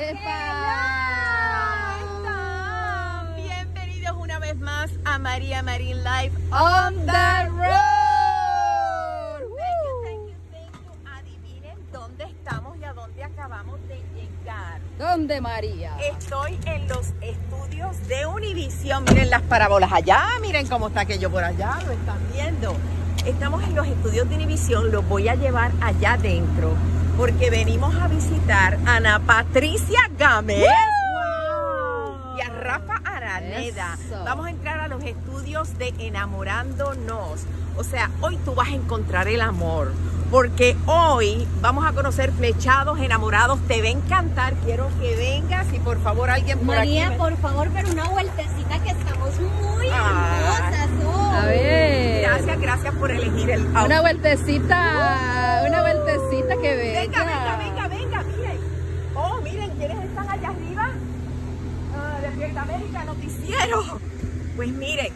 ¡Epa! ¡Hola! Bienvenidos una vez más a María Marin Live on the road. Thank you, thank you. Adivinen dónde estamos y a dónde acabamos de llegar. ¿Dónde, María? Estoy en los estudios de Univisión. Miren las parábolas allá, miren cómo está aquello por allá, lo están viendo. Estamos en los estudios de Univisión, los voy a llevar allá adentro porque venimos a visitar a Ana Patricia Gámez y a Rafa Araneda. Eso. Vamos a entrar a los estudios de Enamorándonos. O sea, hoy tú vas a encontrar el amor porque hoy vamos a conocer Flechados Enamorados. Te va a encantar, quiero que vengas y por favor alguien por María, aquí. María, por favor, pero una vueltecita que estamos muy hermosas hoy. A ver. Gracias, gracias por elegir el auto. Una vueltecita, una vueltecita que venga. Venga, venga, venga, venga, miren. Oh, miren, ¿quiénes están allá arriba? Despierta América, noticiero. Pues miren,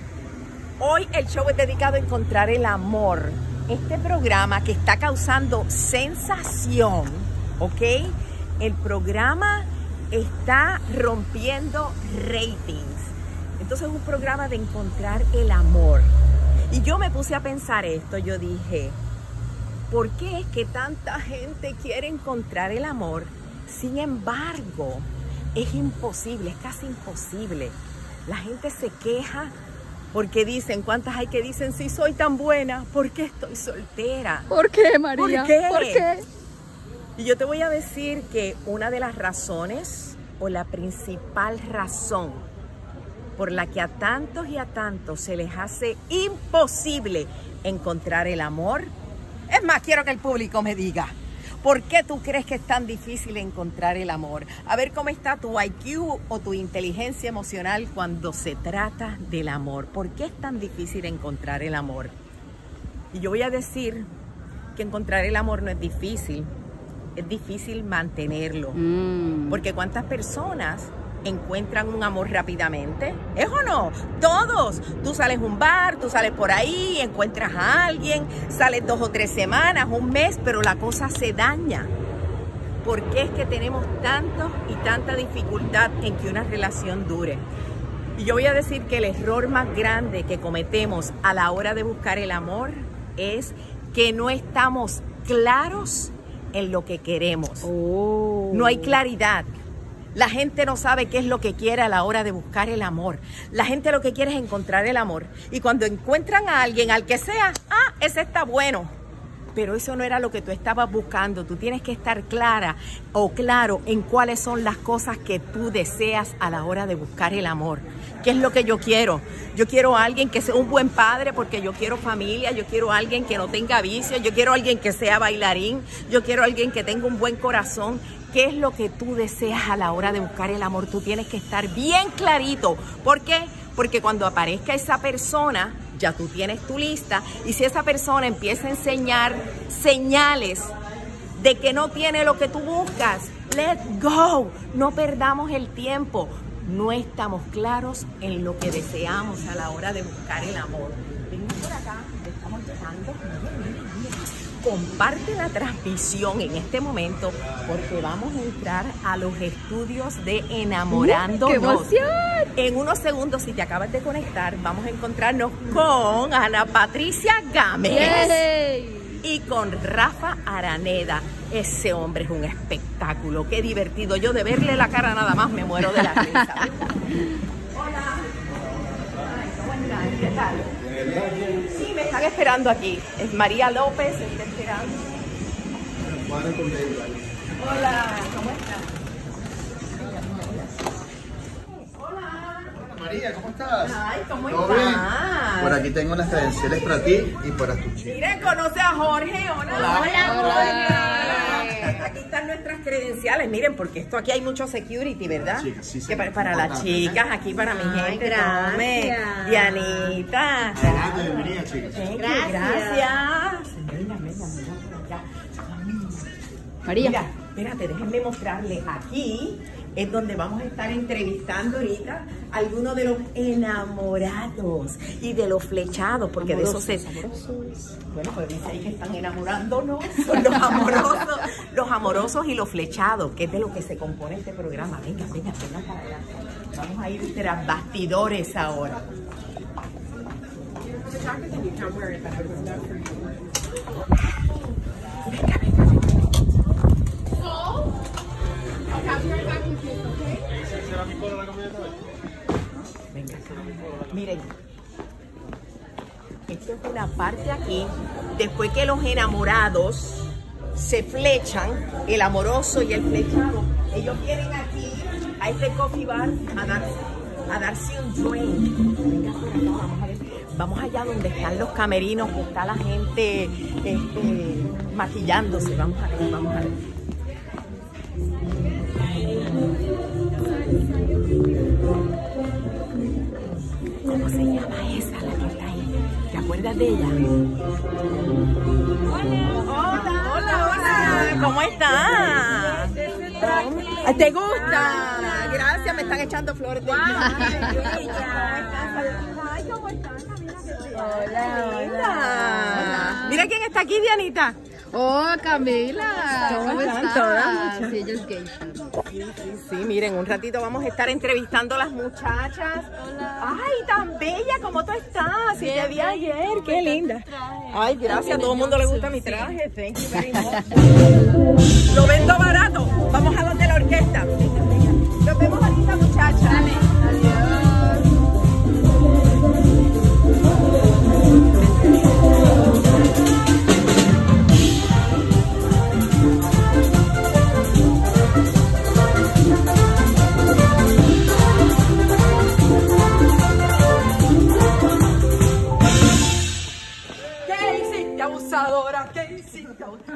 hoy el show es dedicado a encontrar el amor. Este programa que está causando sensación, ¿ok? El programa está rompiendo ratings. Entonces es un programa de encontrar el amor. Y yo me puse a pensar esto, yo dije, ¿por qué es que tanta gente quiere encontrar el amor? Sin embargo, es imposible, es casi imposible. La gente se queja. Porque dicen, ¿cuántas hay que dicen, si soy tan buena, ¿por qué estoy soltera? ¿Por qué, María? ¿Por qué? ¿Por qué? Y yo te voy a decir que una de las razones, o la principal razón, por la que a tantos y a tantos se les hace imposible encontrar el amor. Es más, quiero que el público me diga, ¿por qué tú crees que es tan difícil encontrar el amor? A ver cómo está tu IQ o tu inteligencia emocional cuando se trata del amor. ¿Por qué es tan difícil encontrar el amor? Y yo voy a decir que encontrar el amor no es difícil. Es difícil mantenerlo. Porque ¿cuántas personas encuentran un amor rápidamente? ¿Es o no? Todos. Tú sales a un bar, tú sales por ahí, encuentras a alguien, sales 2 o 3 semanas, un mes, pero la cosa se daña. ¿Por qué es que tenemos tanto y tanta dificultad en que una relación dure? Y yo voy a decir que el error más grande que cometemos a la hora de buscar el amor es que no estamos claros en lo que queremos. No hay claridad. La gente no sabe qué es lo que quiere a la hora de buscar el amor. La gente lo que quiere es encontrar el amor. Y cuando encuentran a alguien, al que sea, ah, ese está bueno. Pero eso no era lo que tú estabas buscando. Tú tienes que estar clara o claro en cuáles son las cosas que tú deseas a la hora de buscar el amor. ¿Qué es lo que yo quiero? Yo quiero a alguien que sea un buen padre porque yo quiero familia. Yo quiero a alguien que no tenga vicios. Yo quiero a alguien que sea bailarín. Yo quiero a alguien que tenga un buen corazón. ¿Qué es lo que tú deseas a la hora de buscar el amor? Tú tienes que estar bien clarito. ¿Por qué? Porque cuando aparezca esa persona, ya tú tienes tu lista. Y si esa persona empieza a enseñar señales de que no tiene lo que tú buscas, let go. No perdamos el tiempo. No estamos claros en lo que deseamos a la hora de buscar el amor. Venimos por acá, te estamos llegando. Comparte la transmisión en este momento porque vamos a entrar a los estudios de Enamorándonos. ¡Qué emoción! En unos segundos, si te acabas de conectar, vamos a encontrarnos con Ana Patricia Gámez y con Rafa Araneda. Ese hombre es un espectáculo, qué divertido. Yo de verle la cara nada más me muero de la risa. Hola. Ay, ¿cómo están? ¿Qué tal? Sí, me están esperando aquí. Es María López, está esperando. Hola, ¿cómo estás? Hola. Hola María, ¿cómo estás? Ay, ¿cómo estás? Por aquí tengo unas credenciales para ti y para tu chico. Miren, conoce a Jorge. Hola. Hola, hola, hola. Aquí están nuestras credenciales. Miren, porque esto aquí hay mucho security, ¿verdad? Chicas, sí, que para las chicas, aquí para mi gente. Gracias. Dianita. Bienvenida, chicas. Gracias. Gracias. Vengan, vengan, vengan por acá. María. Mira, espérate, déjenme mostrarles aquí es donde vamos a estar entrevistando ahorita a algunos de los enamorados y de los flechados, porque amorosos, de eso se... Amorosos. Bueno, pues dice ahí que están enamorándonos, son los amorosos y los flechados, que es de lo que se compone este programa. Venga, venga, venga para adelante. Vamos a ir tras bastidores ahora. Venga, venga. Venga, miren, esto es una parte aquí, después que los enamorados se flechan, el amoroso y el flechado, ellos vienen aquí a este coffee bar a darse un drink. Venga, por acá, vamos a ver. Vamos allá donde están los camerinos, que está la gente maquillándose, vamos a ver, vamos a ver. ¿Cómo se llama esa, la que está ahí? ¿Te acuerdas de ella? Hola, hola, hola, hola. ¿Cómo estás? ¿Te gusta? Gracias, me están echando flores de ella. ¿Cómo estás? Hola, hola. Mira quién está aquí, Dianita. Oh, Camila, ¿cómo están todas? Sí, ellos geishas. Sí, miren, un ratito vamos a estar entrevistando a las muchachas. Hola. Ay, tan bella como tú estás. Bien, y te vi ayer, qué linda. Ay, gracias, a todo el mundo le gusta mi traje. Thank you very much. Lo vendo barato. Vamos a donde la orquesta. Nos vemos ahorita, muchachas. Dale. Adiós.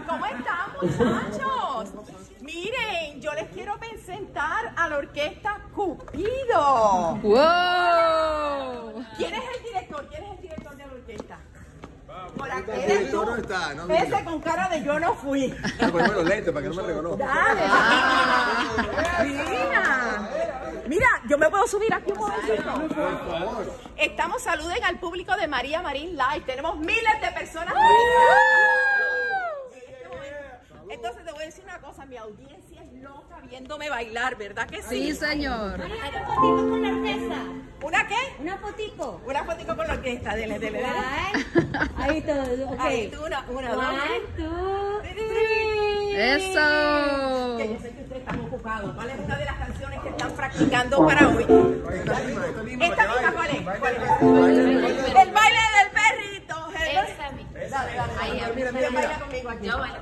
¿Cómo están, muchachos? Miren, yo les quiero presentar a la orquesta Cupido. ¡Wow! ¿Quién es el director? ¿Quién es el director de la orquesta? Por acá eres tú. Ese con cara de yo no fui. Ponme los lentes para que no me reconozca. Dale. Mira. Mira, yo me puedo subir aquí un momento. Por favor. Estamos, saluden al público de María Marin Live. Tenemos miles de personas. Entonces te voy a decir una cosa, mi audiencia es loca viéndome bailar, ¿verdad que sí? Sí, señor. Una fotico con la orquesta. ¿Una qué? Una fotico. Una fotico con la orquesta, dele, dele, dele. Ahí todo, ok. Ahí tú, una, dos. One, two, three. ¡Eso! Que yo sé que ustedes están ocupados. ¿Cuál es una de las canciones que están practicando para hoy? ¿Esta misma cuál es? ¿Cuál es? El baile del perrito. Esta misma. Dale, dale, dale, dale, mira, mira, baila conmigo aquí. Yo bailo.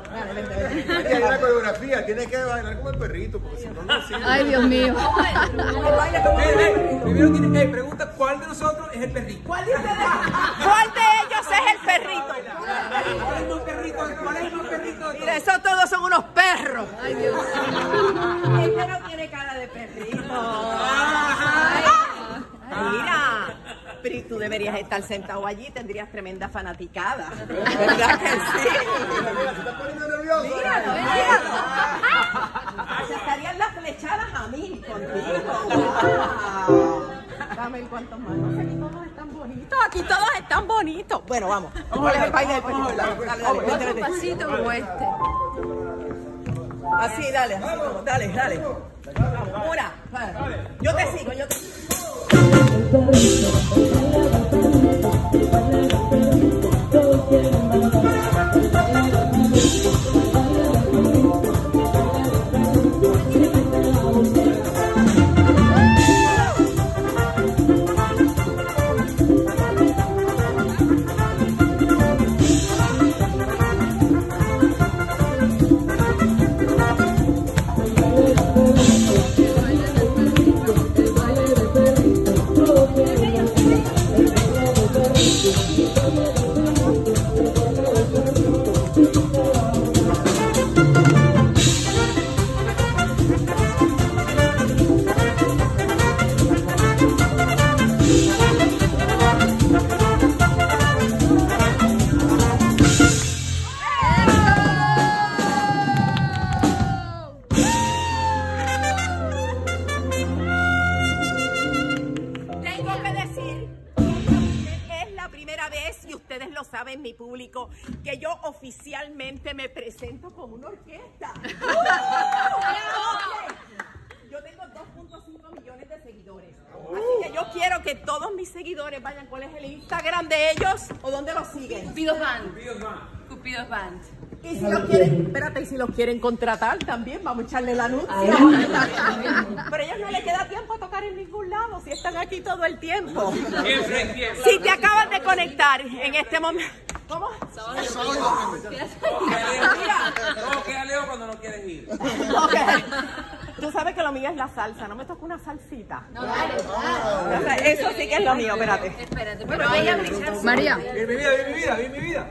Hay una coreografía, tienes que bailar como el perrito, porque si no, no sirve. Ay, Dios mío. Baila como el perrito. Primero tiene, pregunta cuál de nosotros es el perrito. ¿Cuál de ustedes? ¿Cuál de ellos es el perrito? ¿Cuál es tu perrito? ¿Cuál es tu perrito? Mira, esos todos son unos perros. Ay, Dios mío. Este no tiene cara de perrito. Mira. Pero y tú deberías estar sentado allí, tendrías tremenda fanaticada. ¿Verdad que sí? Mira, se está poniendo nervioso. Míralo, míralo. Se estarían las flechadas a mí contigo. Dame en cuantos manos. Aquí todos están bonitos. Aquí todos están bonitos. Bueno, vamos. Vamos a bailar. Otro pasito como este. Así, dale, así como, dale, dale. Una. Yo te sigo, yo te sigo. saben, mi público, que yo oficialmente me presento como una orquesta. Yo tengo 2.5 millones de seguidores. Así que yo quiero que todos mis seguidores vayan. ¿Cuál es el Instagram de ellos? ¿O dónde los siguen? Cupidos Band. Cupidos Band. Y si los quieren, espérate, y si los quieren contratar también, vamos a echarle el anuncio. Pero a ellos no les queda tiempo a tocar en ningún lado, si están aquí todo el tiempo. Si te acabas de conectar en este momento. ¿Cómo? Mira, Leo cuando no quieres ir. Tú sabes que lo mío es la salsa, no me toca una salsita. No, dale, dale. O sea, eso sí que es lo mío, espérate. Espérate, pero ella brilla. María. Bien, mi vida, bien, mi vida, bien, mi vida.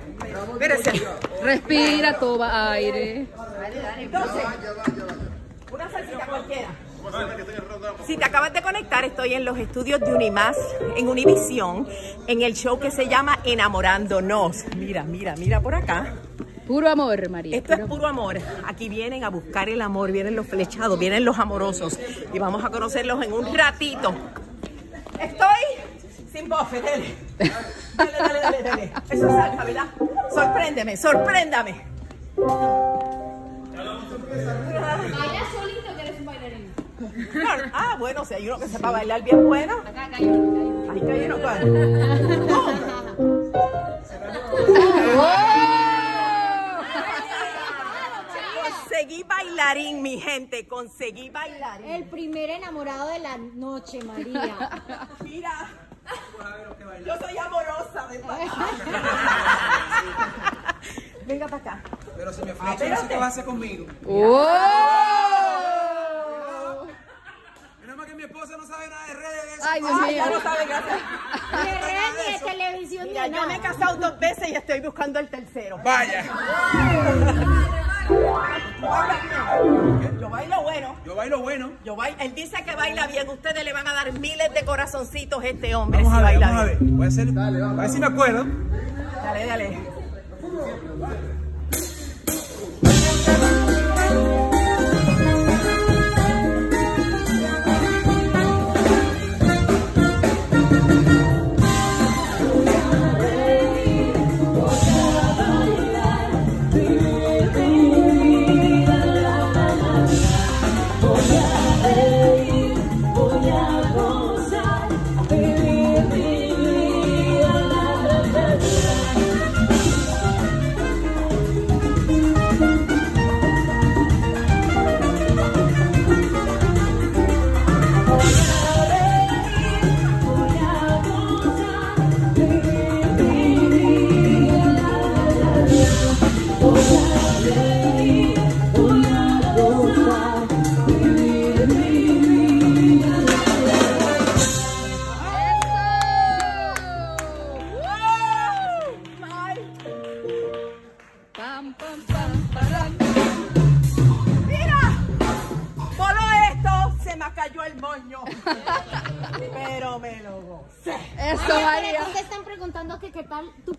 Espérese. Respira, toma aire. Dale, dale. Entonces, una salsita cualquiera. Si te acabas de conectar, estoy en los estudios de UniMás, en Univisión, en el show que se llama Enamorándonos. Mira, mira, mira por acá. Puro amor, María. Esto es puro amor. Aquí vienen a buscar el amor, vienen los flechados, vienen los amorosos. Y vamos a conocerlos en un ratito. Estoy sin bofe, dale. Dale, dale, dale, dale. Eso es salsa, ¿verdad? Sorpréndeme, sorpréndame. Baila solito que eres un bailarín. Ah, bueno, si hay uno que sepa bailar bien bueno. Acá, acá hay uno. Ahí cae uno, claro. Conseguí bailarín, mi gente, conseguí bailarín. El primer enamorado de la noche, María. Mira, yo soy amorosa de papá. Venga para acá. Pero si me flecha, no sé qué vas a hacer conmigo. Menos mal que mi esposa no sabe nada de redes. Ay, Dios mío. Ya no sabe nada de redes ni de televisión. Mira, yo me he casado 2 veces y estoy buscando el tercero. Vaya. Yo bailo bueno. Yo bailo bueno. Él dice que baila bien. Ustedes le van a dar miles de corazoncitos a este hombre. Vamos, si a, ver, vamos a ver. Voy a hacer. Dale, vamos. A ver si me acuerdo. Dale, dale.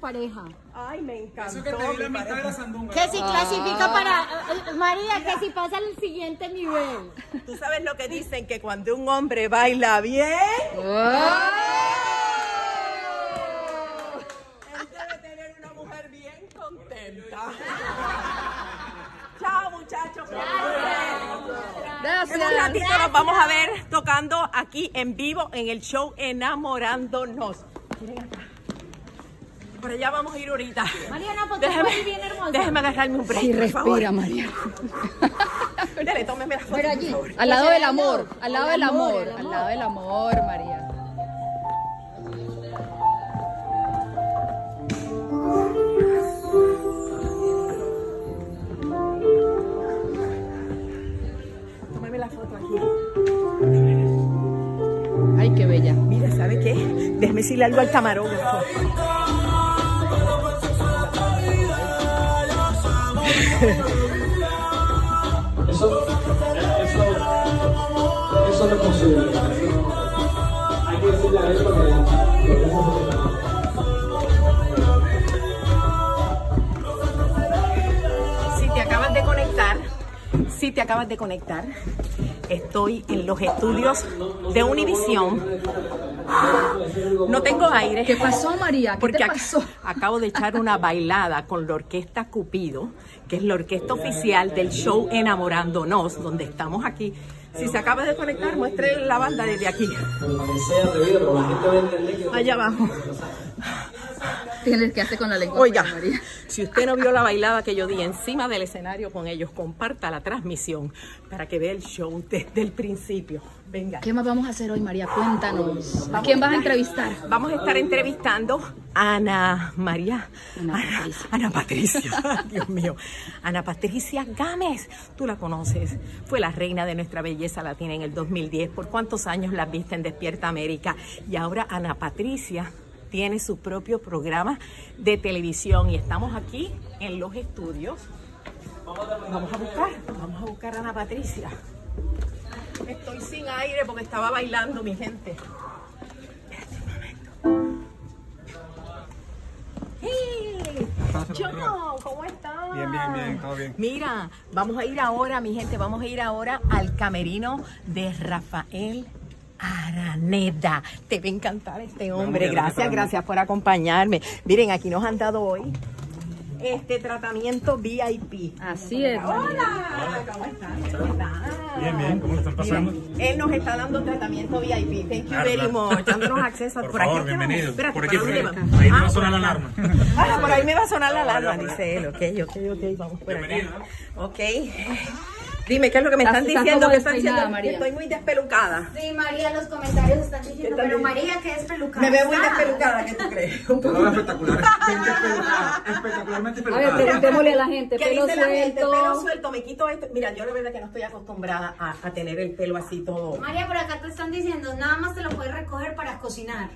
Pareja. Ay, me encanta. Eso que te di la mitad de la sandunga. Que si clasifica para María, mira, que si pasa al siguiente nivel. Tú sabes lo que dicen, que cuando un hombre baila bien, él debe tener una mujer bien contenta. Chao, muchachos. Gracias. En un ratito nos vamos a ver tocando aquí en vivo en el show Enamorándonos. Por allá vamos a ir ahorita. Mariana, porque déjame, bien hermosa. Déjame agarrarme un break, sí, respira, por favor. María. Dale, tómeme la foto, pero allí, por favor. Al lado del amor, al lado del amor, al lado del amor, María. Tómeme la foto aquí. Ay, qué bella. Mira, ¿sabe qué? Déjame decirle algo al camarógrafo. Eso lo considero. Hay que decirle a él porque lo vamos a ver. Si te acabas de conectar, estoy en los estudios de Univisión No tengo aire. ¿Qué pasó, María? ¿Qué te pasó? Acabo de echar una bailada con la orquesta Cupido, que es la orquesta oficial del show Enamorándonos, donde estamos aquí. Si se acaba de conectar, muestre la banda desde aquí. Allá abajo. Tienes que hacer con la lengua. Oiga, María, si usted no vio la bailada que yo di encima del escenario con ellos, comparta la transmisión para que vea el show desde el principio. Venga. ¿Qué más vamos a hacer hoy, María? Cuéntanos. ¿A quién vas a entrevistar? Vamos a estar entrevistando a Ana Patricia. Dios mío. Ana Patricia Gámez. Tú la conoces. Fue la reina de Nuestra Belleza Latina en el 2010. ¿Por cuántos años la viste en Despierta América? Y ahora Ana Patricia tiene su propio programa de televisión y estamos aquí en los estudios. Vamos a buscar a Ana Patricia. Estoy sin aire porque estaba bailando, mi gente. Espérate un momento. ¡Hey! Choco, ¿cómo estás? Bien, bien, bien, todo bien. Mira, vamos a ir ahora, mi gente, vamos a ir ahora al camerino de Rafael Araneda. Te va a encantar este hombre. Gracias por acompañarme. Miren, aquí nos han dado hoy este tratamiento VIP. Así es. Hola, ¿cómo estás? ¿Cómo estás? Bien, bien, ¿cómo están pasando? Miren, él nos está dando tratamiento VIP. Thank you very much. Dándonos acceso. Por favor, bienvenido. Por aquí, por ahí. Ahí me va a sonar la alarma. Ah, por ahí me va a sonar la alarma, dice él. Ok, vamos por acá. Bienvenido. Ok. Dime, ¿qué es lo que me están diciendo? Que están diciendo, María, estoy muy despelucada. Sí, María, los comentarios están diciendo, pero María, ¿qué despelucada? Me veo muy despelucada, ¿qué tú crees? Espectacular. Espectacularmente despelucada. A ver, preguntémosle a la gente, pelo suelto. Pelo suelto, me quito esto. Mira, yo la verdad que no estoy acostumbrada a tener el pelo así todo. María, por acá te están diciendo, nada más te lo puedes recoger para cocinar.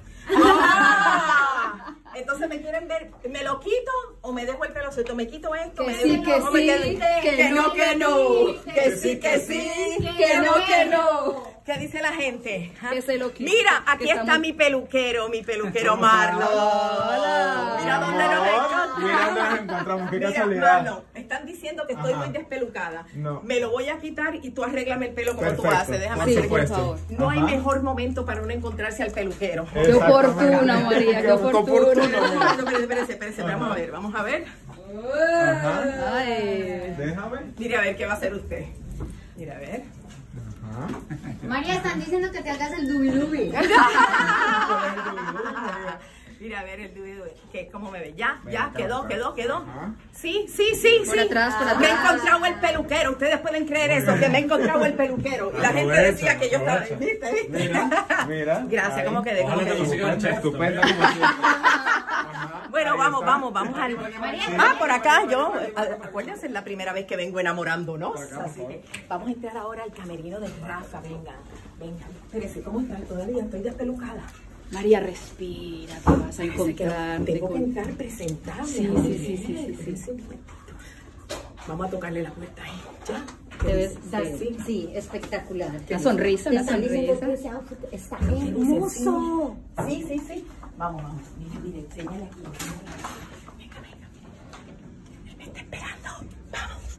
Entonces me quieren ver, ¿me lo quito o me dejo el pelo suelto? ¿Me quito esto? Que sí, que sí, que no, que no. Que sí, que sí, que no, que no. ¿Qué dice la gente? Que se lo quito. Mira, aquí está mi peluquero Marlo. Hola. Mira dónde nos encontramos. Mira dónde nos encontramos, qué casualidad. Marlo, están diciendo que estoy muy despelucada. No. Me lo voy a quitar y tú arréglame el pelo como perfecto, tú haces. Déjame hacer, por favor. No hay mejor momento para uno encontrarse al peluquero. Qué oportuna, María, qué oportuna. Espérense, vamos a ver. Ajá. Ay. Déjame. Mire, a ver qué va a hacer usted. Mira, a ver. Ajá. María, están diciendo que te hagas el dubidubi. Mira, a ver el dubidubi. ¿Cómo me ve? Ya, quedó. Ajá. Sí. Por atrás. Me he encontrado el peluquero. Ustedes pueden creer eso, que me he encontrado el peluquero. Y la gente decía que yo estaba. ¿Viste? Mira. Gracias, ahí. ¿Cómo quedé? Estupendo. Bueno, vamos al... Ah, por acá, yo... Acuérdense, es la primera vez que vengo enamorándonos. Así que vamos a entrar ahora al camerino de Rafa. Venga. Espérense, ¿cómo están? Todavía estoy despelucada. María, respira, te vas a encontrar. Tengo que entrar presentable. Sí. Vamos a tocarle la puerta ahí, ¿ya? Te ves así. Sí, espectacular. La sonrisa. Está hermoso. Sí. Vamos. Mire, enséñale aquí. Venga. Él me está esperando. Vamos.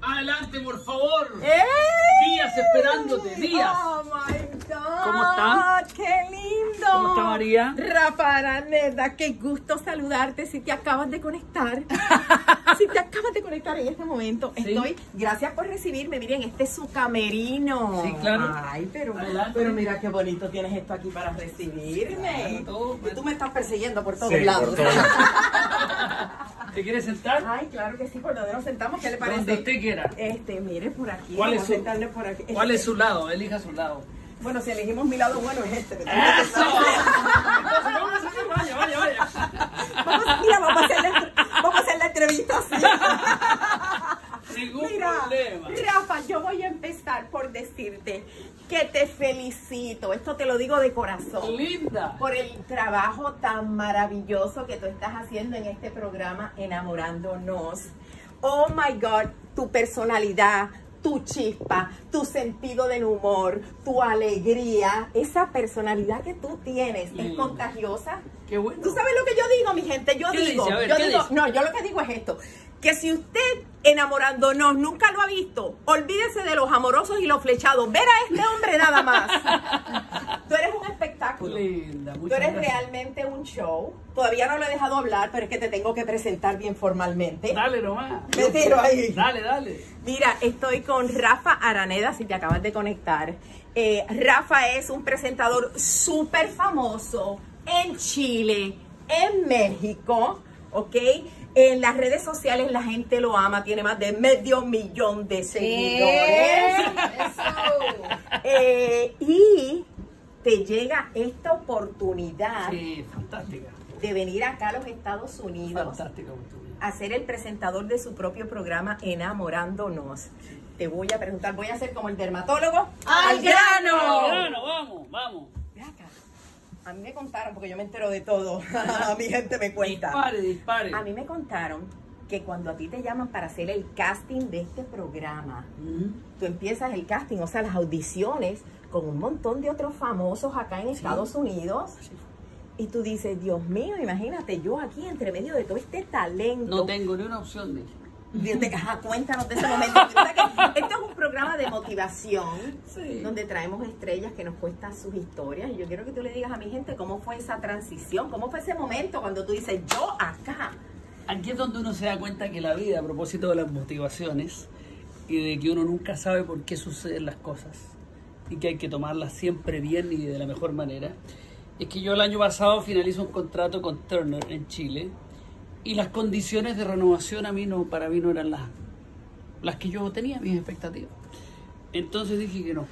Adelante, por favor. Días esperándote, días. Oh, my God. ¿Cómo está? ¡Qué lindo! ¿Cómo está, María? Rafa Araneda, qué gusto saludarte. Si te acabas de conectar en este momento. Sí. Gracias por recibirme. Miren, este es su camerino. Sí, claro. Ay, pero mira qué bonito tienes esto aquí para recibirme. Claro, tú me estás persiguiendo por todos lados. Por todo. ¿Te quieres sentar? Ay, claro que sí, por donde nos sentamos, ¿qué le parece? Donde usted quiera. Mire, por aquí. ¿Cuál es su lado? Elija su lado. Bueno, si elegimos mi lado bueno es este. ¡Eso! Vaya. Vamos a hacer la entrevista así. Ningún problema. Rafa, yo voy a empezar por decirte que te felicito. Esto te lo digo de corazón. Linda. Por el trabajo tan maravilloso que tú estás haciendo en este programa Enamorándonos. Oh my God, tu personalidad, tu chispa, tu sentido del humor, tu alegría, esa personalidad que tú tienes es contagiosa. Qué bueno. ¿Tú sabes lo que yo digo, mi gente? Yo lo que digo es esto, que si usted enamorándonos nunca lo ha visto, olvídese de los amorosos y los flechados, ver a este hombre nada más. Tú eres espectáculo. Linda, tú eres gracias. Realmente un show. Todavía no lo he dejado hablar, pero es que te tengo que presentar bien formalmente. Dale nomás. Me tiro ahí. Dale, dale. Mira, estoy con Rafa Araneda, si te acabas de conectar. Rafa es un presentador súper famoso en Chile, en México, ¿ok? En las redes sociales la gente lo ama, tiene más de 500,000 de seguidores. Eso. Y te llega esta oportunidad fantástica. De venir acá a los Estados Unidos a ser el presentador de su propio programa Enamorándonos. Te voy a preguntar, voy a ser como el dermatólogo. ¡Al grano! ¡Al grano! ¡Vamos, vamos! A mí me contaron, porque yo me entero de todo, a mi gente me cuenta. Dispare, dispare. A mí me contaron que cuando a ti te llaman para hacer el casting de este programa, tú empiezas el casting, o sea, las audiciones, con un montón de otros famosos acá en Estados Unidos. Sí. Y tú dices, Dios mío, imagínate, yo aquí entre medio de todo este talento. No tengo ni una opción de ello. Cuéntanos de ese momento. Esto es un programa de motivación donde traemos estrellas que nos cuentan sus historias. Y yo quiero que tú le digas a mi gente cómo fue esa transición, cómo fue ese momento cuando tú dices, yo acá. Aquí es donde uno se da cuenta que la vida, a propósito de las motivaciones y de que uno nunca sabe por qué suceden las cosas y que hay que tomarlas siempre bien y de la mejor manera, es que yo el año pasado finalizo un contrato con Turner en Chile. Y las condiciones de renovación para mí no eran las que yo tenía, mis expectativas. Entonces dije que no.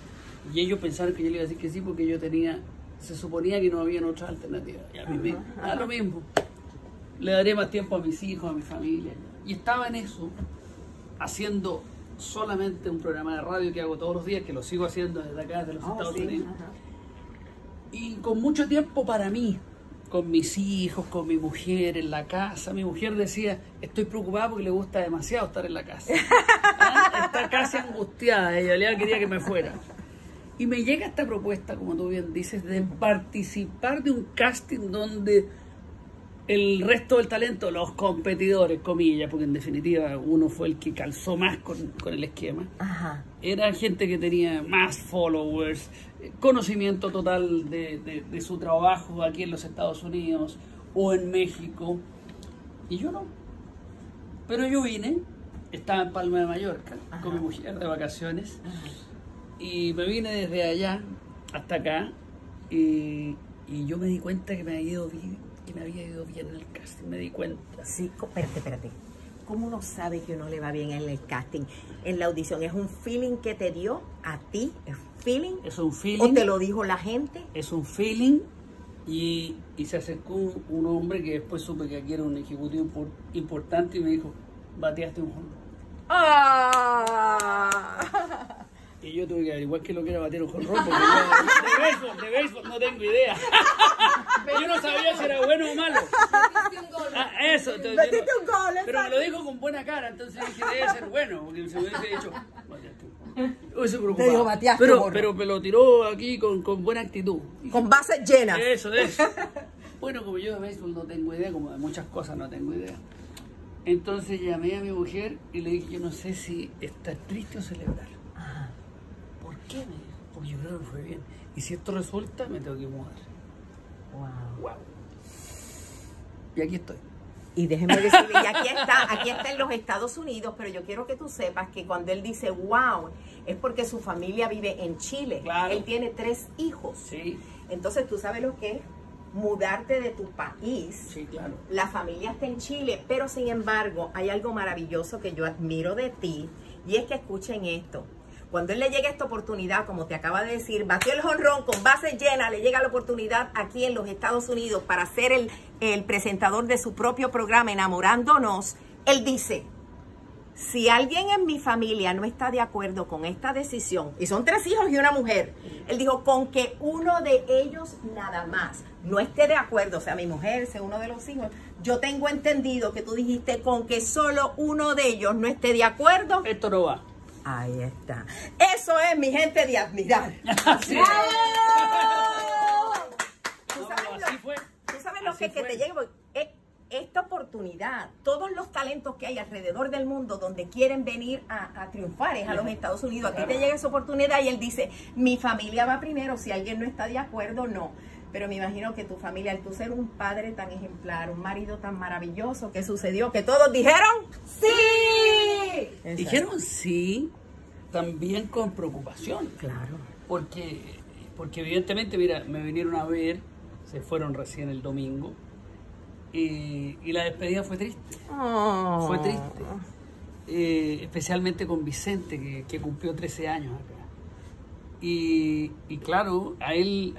Y ellos pensaron que yo le iba a decir que sí porque yo tenía, se suponía que no había otras alternativas. Y a mí me da lo mismo. Le daré más tiempo a mis hijos, a mi familia. Y estaba en eso, haciendo solamente un programa de radio que hago todos los días, que lo sigo haciendo desde acá, desde los Estados Unidos. Ajá. Y con mucho tiempo para mí. Con mis hijos, con mi mujer, en la casa. Mi mujer decía, estoy preocupada porque le gusta demasiado estar en la casa. Está casi angustiada, ella quería que me fuera. Y me llega esta propuesta, como tú bien dices, de participar de un casting donde el resto del talento, los competidores, comillas, porque en definitiva uno fue el que calzó más con el esquema. Ajá. Era gente que tenía más followers, conocimiento total de su trabajo aquí en los Estados Unidos o en México. Y yo no. Pero yo vine, estaba en Palma de Mallorca, ajá, con mi mujer de vacaciones. Ajá. Y me vine desde allá hasta acá. Y yo me di cuenta que me había ido bien. Que me había ido bien en el casting, me di cuenta. Sí, espérate, espérate. ¿Cómo uno sabe que uno le va bien en el casting? En la audición, ¿es un feeling que te dio a ti? ¿Es un feeling? Es un feeling. ¿O te lo dijo la gente? Es un feeling. Y se acercó un hombre que después supe que aquí era un ejecutivo importante y me dijo, bateaste un jonrón. ¡Ah! Y yo tuve que averiguar qué es lo que era batear un jonrón, porque yo de besos no tengo idea. Yo no sabía si era bueno o malo. Metiste un gol. Ah, eso. Entonces, metiste un gol. Pero me lo dijo con buena cara, entonces dije, debe ser bueno, porque se me hubiese dicho, bateaste un gol. Se preocupaba. Te digo, bateaste un gol. Pero me lo tiró aquí con buena actitud. Con bases llenas. Eso, eso. Bueno, como yo de béisbol no tengo idea, como de muchas cosas no tengo idea. Entonces llamé a mi mujer y le dije, yo no sé si estar triste o celebrar. ¿Por qué? Me dijo, porque yo creo que fue bien. Y si esto resulta, me tengo que mudar. Wow. Wow. Y aquí estoy. Y déjenme decirle, y aquí está en los Estados Unidos, pero yo quiero que tú sepas que cuando él dice wow, es porque su familia vive en Chile. Claro. Él tiene 3 hijos. Sí. Entonces tú sabes lo que es mudarte de tu país. Sí, claro. La familia está en Chile, pero sin embargo hay algo maravilloso que yo admiro de ti, y es que escuchen esto. Cuando él le llega esta oportunidad, como te acaba de decir, batió el jonrón con base llena, le llega la oportunidad aquí en los Estados Unidos para ser el presentador de su propio programa Enamorándonos, él dice, si alguien en mi familia no está de acuerdo con esta decisión, y son 3 hijos y una mujer, él dijo, con que uno de ellos nada más no esté de acuerdo, o sea, mi mujer, sea uno de los hijos, yo tengo entendido que tú dijiste, con que solo uno de ellos no esté de acuerdo, esto no va. Ahí está. Eso es, mi gente, de admirar. Así fue. Tú sabes lo que te llega. Esta oportunidad, todos los talentos que hay alrededor del mundo donde quieren venir a triunfar es a los Estados Unidos. Aquí te llega esa oportunidad y él dice, mi familia va primero, si alguien no está de acuerdo, no. Pero me imagino que tu familia, al tú ser un padre tan ejemplar, un marido tan maravilloso, ¿qué sucedió? ¿Que todos dijeron sí? Exacto. Dijeron sí, también con preocupación. Claro. Porque evidentemente, mira, me vinieron a ver, se fueron recién el domingo, y la despedida fue triste. Oh. Fue triste. Especialmente con Vicente, que cumplió 13 años acá. Y claro, a él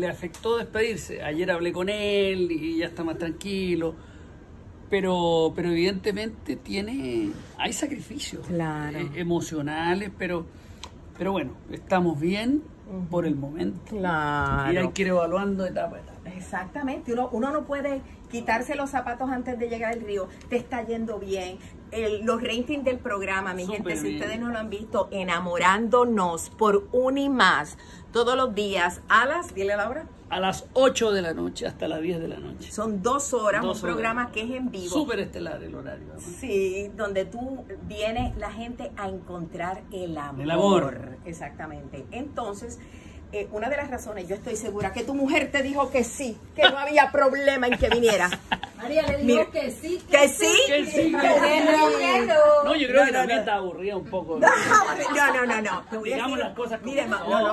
le afectó despedirse. Ayer hablé con él y ya está más tranquilo. Pero evidentemente hay sacrificios, claro, emocionales, pero bueno, estamos bien por el momento. Claro. Y hay que ir evaluando etapa a etapa. Exactamente. Uno no puede quitarse los zapatos antes de llegar al río. Te está yendo bien. Los ratings del programa, mi gente, bien. Si ustedes no lo han visto, Enamorándonos por UniMás, todos los días dile la hora. A las 8 de la noche hasta las 10 de la noche. Son 2 horas, un programa que es en vivo. Súper estelar el horario, ¿no? Sí, donde tú viene la gente a encontrar el amor. El amor. Exactamente. Entonces, una de las razones, yo estoy segura, que tu mujer te dijo que sí, que no había problema en que viniera. María le dijo que sí, que sí. No, yo creo que también está aburrida un poco. No. Digamos las cosas como son.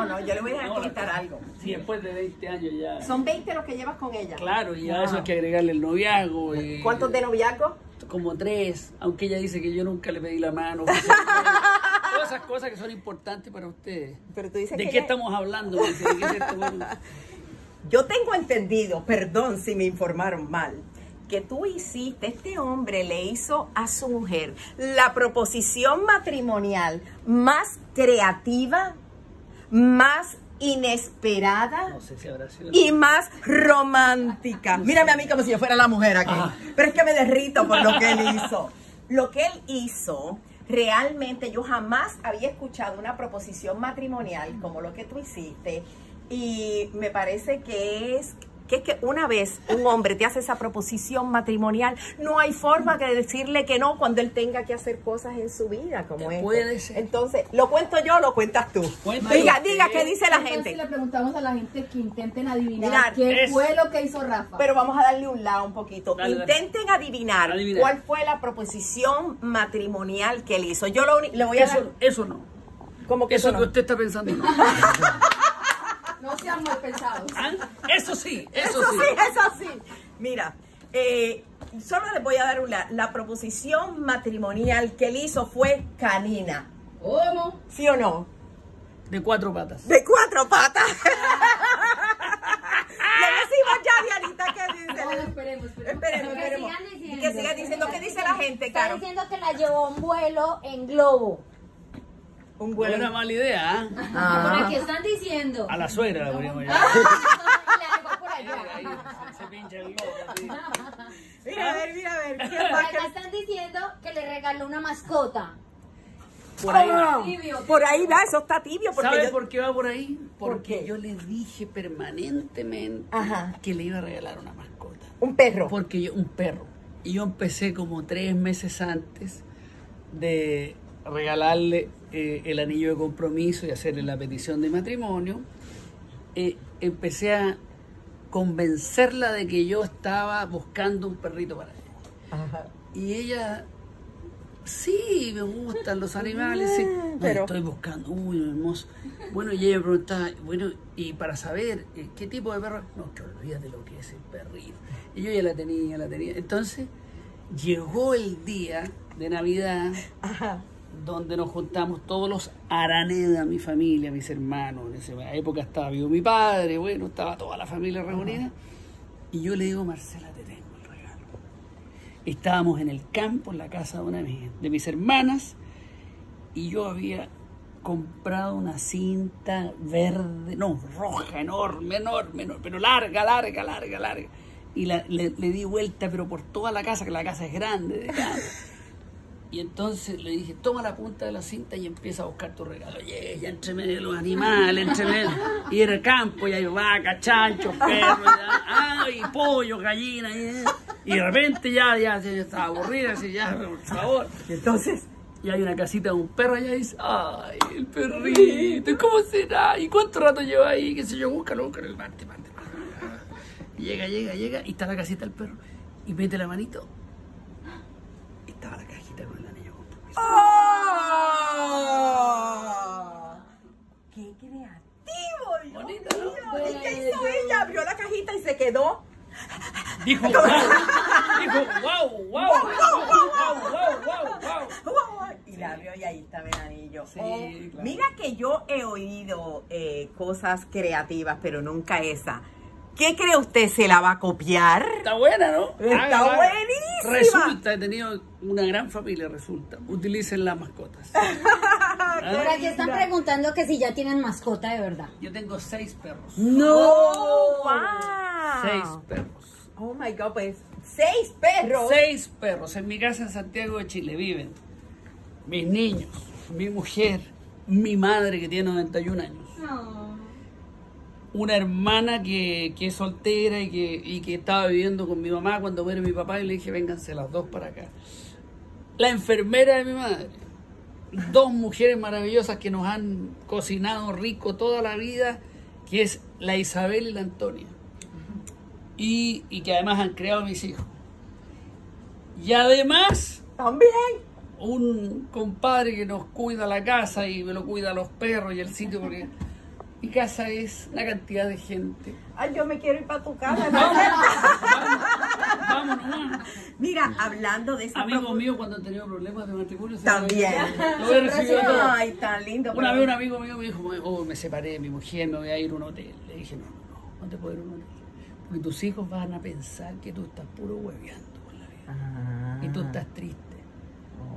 No, yo le voy a dejar contar algo. Sí, después de 20 años ya. Son 20 los que llevas con ella. Claro, y a eso hay que agregarle el noviazgo. ¿Cuántos de noviazgo? Como 3, aunque ella dice que yo nunca le pedí la mano. Todas esas cosas que son importantes para ustedes. Pero tú dices ¿de qué estamos hablando? Yo tengo entendido, perdón si me informaron mal, que tú hiciste, este hombre le hizo a su mujer la proposición matrimonial más creativa, más inesperada, no sé si habrá sido, y más romántica. Mírame a mí como si yo fuera la mujer aquí. Pero es que me derrito por lo que él hizo. Lo que él hizo, realmente yo jamás había escuchado una proposición matrimonial como lo que tú hiciste. Y me parece que es que una vez un hombre te hace esa proposición matrimonial, no hay forma que decirle que no cuando él tenga que hacer cosas en su vida como esta. Puede ser. Entonces, ¿lo cuento yo o lo cuentas tú? Cuéntalo. Diga qué dice la gente. Si le preguntamos a la gente que intenten adivinar qué fue lo que hizo Rafa. Pero vamos a darle un lado un poquito. Dale, intenten adivinar cuál fue la proposición matrimonial que él hizo. Yo le voy a dar... Eso no. ¿Cómo que eso no? Eso que usted está pensando no. No sean muy pesados. Eso sí. Mira, solo les voy a dar una. La proposición matrimonial que él hizo fue canina. ¿Cómo? ¿Sí o no? De 4 patas. Le decimos ya, Dianita, ¿qué dice? No, esperemos. Que sigan diciendo. ¿Qué dice la gente, Caro? Están diciendo que la llevó un vuelo en globo. Bueno, una mala idea, ¿eh? ¿Por qué están diciendo? A la suegra la ponemos ya. Se pincha el globo. Mira, a ver. Acá están diciendo que le regaló una mascota. Por ahí va, eso está tibio. ¿Sabes por qué va por ahí? Porque yo le dije permanentemente que le iba a regalar una mascota. ¿Un perro? Un perro. Y yo empecé como 3 meses antes de regalarle el anillo de compromiso y hacerle la petición de matrimonio. Empecé a convencerla de que yo estaba buscando un perrito para ella. Ajá. Y ella, sí, me gustan los animales, sí. Pero... estoy buscando, hermoso. Bueno, y ella me preguntaba, bueno, y para saber qué tipo de perro, no te olvides de lo que es el perrito. Y yo ya la tenía. Entonces, llegó el día de Navidad, donde nos juntamos todos los Araneda, mi familia, mis hermanos. En esa época estaba vivo mi padre, bueno, estaba toda la familia reunida. Y yo le digo, Marcela, te tengo el regalo. Estábamos en el campo, en la casa de una de mis hermanas, y yo había comprado una cinta verde, no, roja, enorme, pero larga. Y le di vuelta, pero por toda la casa, que la casa es grande de campo. Y entonces le dije, toma la punta de la cinta y empieza a buscar tu regalo. Y ella, entre medio de los animales, y era campo, y hay vacas, chanchos, perros, pollo, gallina. Y de repente ya estaba aburrida, así, ya, por favor. Y entonces, y hay una casita de un perro, y ella dice, ay, el perrito, ¿cómo será? ¿Y cuánto rato lleva ahí? Qué sé yo, búscalo, el parte. Llega y está la casita del perro. Y mete la manito. Y estaba la cajita con el anillo compromiso. ¡Oh! ¡Qué creativo! Bonito, ¿no? ¿Y qué hizo ella? Abrió la cajita y se quedó. Dijo, wow, wow. Y la vio y ahí estaba el anillo. Sí, claro. Mira que yo he oído cosas creativas, pero nunca esa. ¿Qué cree usted? ¿Se la va a copiar? Está buena, ¿no? Está buenísima. Resulta, he tenido una gran familia, resulta. Utilicen las mascotas. Por aquí están preguntando que si ya tienen mascota de verdad. Yo tengo 6 perros. ¡No! ¡Wow! 6 perros. Oh my God, pues. 6 perros. 6 perros. En mi casa en Santiago de Chile viven mis niños, mi mujer, mi madre que tiene 91 años. Oh. Una hermana que es soltera y que estaba viviendo con mi mamá cuando muere mi papá y le dije, vénganse las dos para acá. La enfermera de mi madre. 2 mujeres maravillosas que nos han cocinado rico toda la vida, que es la Isabel y la Antonia. Y que además han creado a mis hijos. Y además... También. Un compadre que nos cuida la casa y me lo cuida los perros y el sitio porque... Mi casa es la cantidad de gente. Ay, yo me quiero ir para tu casa. Vámonos. Mira, hablando de esa... Amigo mío, cuando han tenido problemas de matrimonio... También. Ay, tan lindo. Una vez un amigo mío me dijo, oh, me separé de mi mujer, me voy a ir a un hotel. Le dije, no te puedo ir a un hotel. Porque tus hijos van a pensar que tú estás puro hueveando con la vida. Y tú estás triste.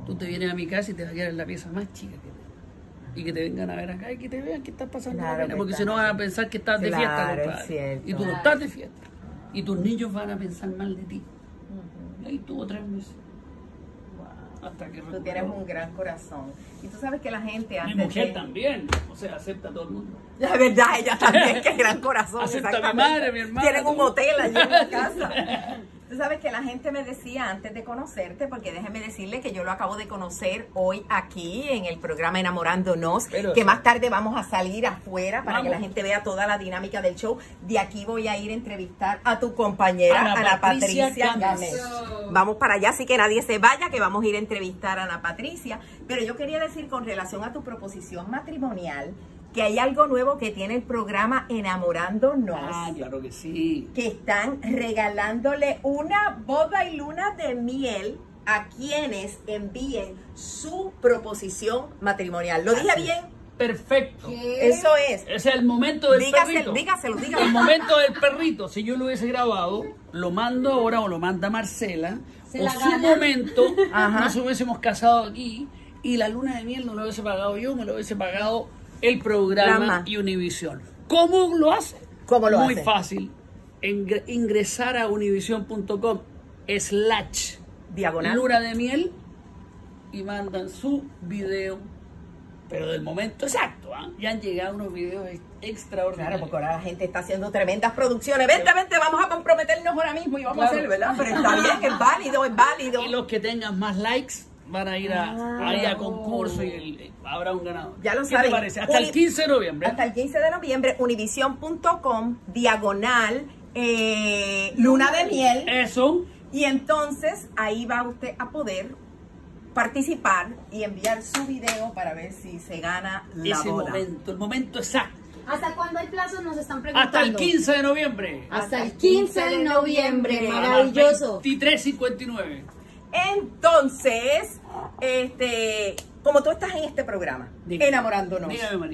Tú te vienes a mi casa y te vas a quedar en la pieza más chica que tengo. Y que te vengan a ver acá y que te vean que estás pasando la pena. Porque si no van a pensar que estás de fiesta, compadre. Y tú no estás de fiesta. Y tus niños van a pensar mal de ti. Y ahí tuvo 3 meses. Wow. Hasta que recuperó. Tú tienes un gran corazón. Y tú sabes que la gente... Mi mujer también. O sea, acepta a todo el mundo. La verdad, ella también, que gran corazón. Acepta a mi madre, mi hermana. Tienen un hotel allí en la casa. Tú sabes que la gente me decía antes de conocerte, porque déjeme decirle que yo lo acabo de conocer hoy aquí en el programa Enamorándonos, pero que más tarde vamos a salir afuera para que la gente vea toda la dinámica del show. De aquí voy a ir a entrevistar a tu compañera, Ana Patricia Gámez. Vamos para allá, así que nadie se vaya, que vamos a ir a entrevistar a Ana Patricia. Pero yo quería decir con relación a tu proposición matrimonial, que hay algo nuevo que tiene el programa Enamorándonos. Ah, claro que sí. Que están regalándole una boda y luna de miel a quienes envíen su proposición matrimonial. ¿Lo dije bien? Perfecto. ¿Qué? Eso es. Es el momento del perrito. Dígaselo. El momento del perrito. Si yo lo hubiese grabado, lo mando ahora o lo manda Marcela. O su momento, nos hubiésemos casado aquí y la luna de miel no la hubiese pagado yo, me lo hubiese pagado... El programa y Univisión. ¿Cómo lo hace? Muy fácil. Ingresar a univision.com/diagonal luna de miel y mandan su video, pero del momento exacto. Ya han llegado unos videos extraordinarios. Claro, porque ahora la gente está haciendo tremendas producciones. Vente, vamos a comprometernos ahora mismo y vamos a hacer, ¿verdad? Pero está bien, es válido. Y los que tengan más likes van a ir a concurso y habrá un ganador. Ya lo saben. ¿Qué te parece? Hasta el 15 de noviembre. Hasta el 15 de noviembre, univision.com/luna de miel. Eso. Y entonces ahí va usted a poder participar y enviar su video para ver si se gana la boda. El momento exacto. ¿Hasta cuándo el plazo? Nos están preguntando. Hasta el 15 de noviembre. Hasta el 15 de noviembre. Maravilloso. 23:59. Entonces, como tú estás en este programa, Enamorándonos,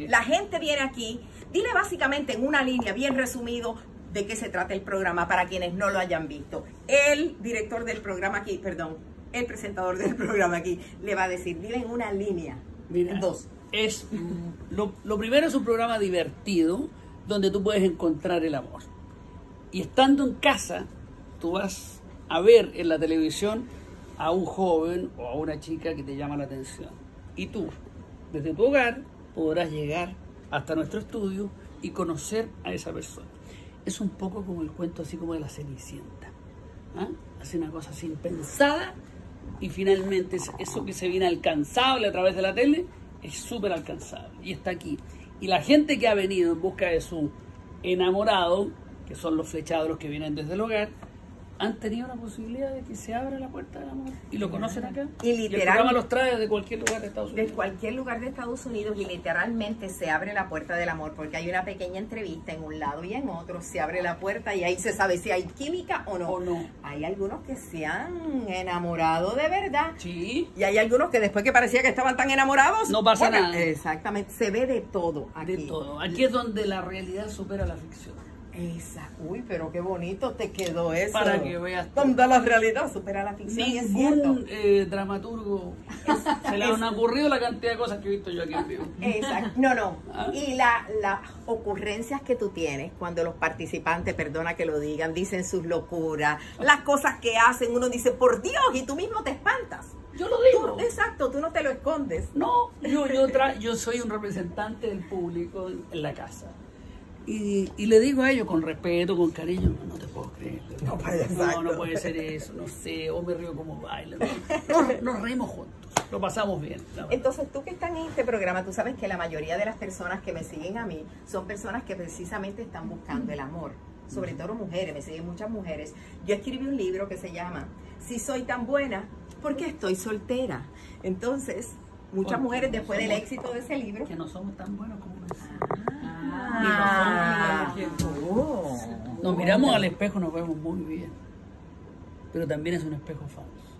la gente viene aquí, dile básicamente en una línea bien resumido de qué se trata el programa para quienes no lo hayan visto. El director del programa aquí, perdón, el presentador del programa aquí, le va a decir, dile en una línea, en 2. Es, lo primero es un programa divertido donde tú puedes encontrar el amor. Y estando en casa, tú vas a ver en la televisión a un joven o a una chica que te llama la atención. Y tú, desde tu hogar, podrás llegar hasta nuestro estudio y conocer a esa persona. Es un poco como el cuento así como de la Cenicienta. Hace una cosa así impensada y finalmente eso que se viene alcanzable a través de la tele es súper alcanzable y está aquí. Y la gente que ha venido en busca de su enamorado, que son los flechados, los que vienen desde el hogar, han tenido la posibilidad de que se abra la puerta del amor y lo conocen acá. Y literalmente, y el programa los trae de cualquier lugar de Estados Unidos. De cualquier lugar de Estados Unidos, y literalmente se abre la puerta del amor, porque hay una pequeña entrevista en un lado y en otro, se abre la puerta y ahí se sabe si hay química o no. Hay algunos que se han enamorado de verdad. Sí. Y hay algunos que después que parecía que estaban tan enamorados, no pasa nada. Exactamente, se ve de todo aquí. De todo. Aquí es donde la realidad supera la ficción. Esa. Uy, pero qué bonito te quedó eso. Para que veas. Donde la realidad supera la ficción. Sí, es cierto. Dramaturgo. Se le han ocurrido la cantidad de cosas que he visto yo aquí en vivo. Exacto. No, no. Y las ocurrencias que tú tienes cuando los participantes, perdona que lo digan, dicen sus locuras, las cosas que hacen, uno dice, por Dios, y tú mismo te espantas. Yo lo digo. Tú, exacto, tú no te lo escondes. No, yo soy un representante del público en la casa. Y le digo a ellos con respeto, con cariño, no te puedo creer, no puede ser eso, no sé, o me río como baila, nos reímos juntos, lo pasamos bien. Entonces tú que estás en este programa, tú sabes que la mayoría de las personas que me siguen a mí son personas que precisamente están buscando el amor, sobre todo mujeres, me siguen muchas mujeres. Yo escribí un libro que se llama Si soy tan buena, ¿por qué estoy soltera? Entonces, muchas mujeres después del éxito de ese libro... Que no somos tan buenos como pensamos. Nos miramos al espejo, nos vemos muy bien, pero también es un espejo falso.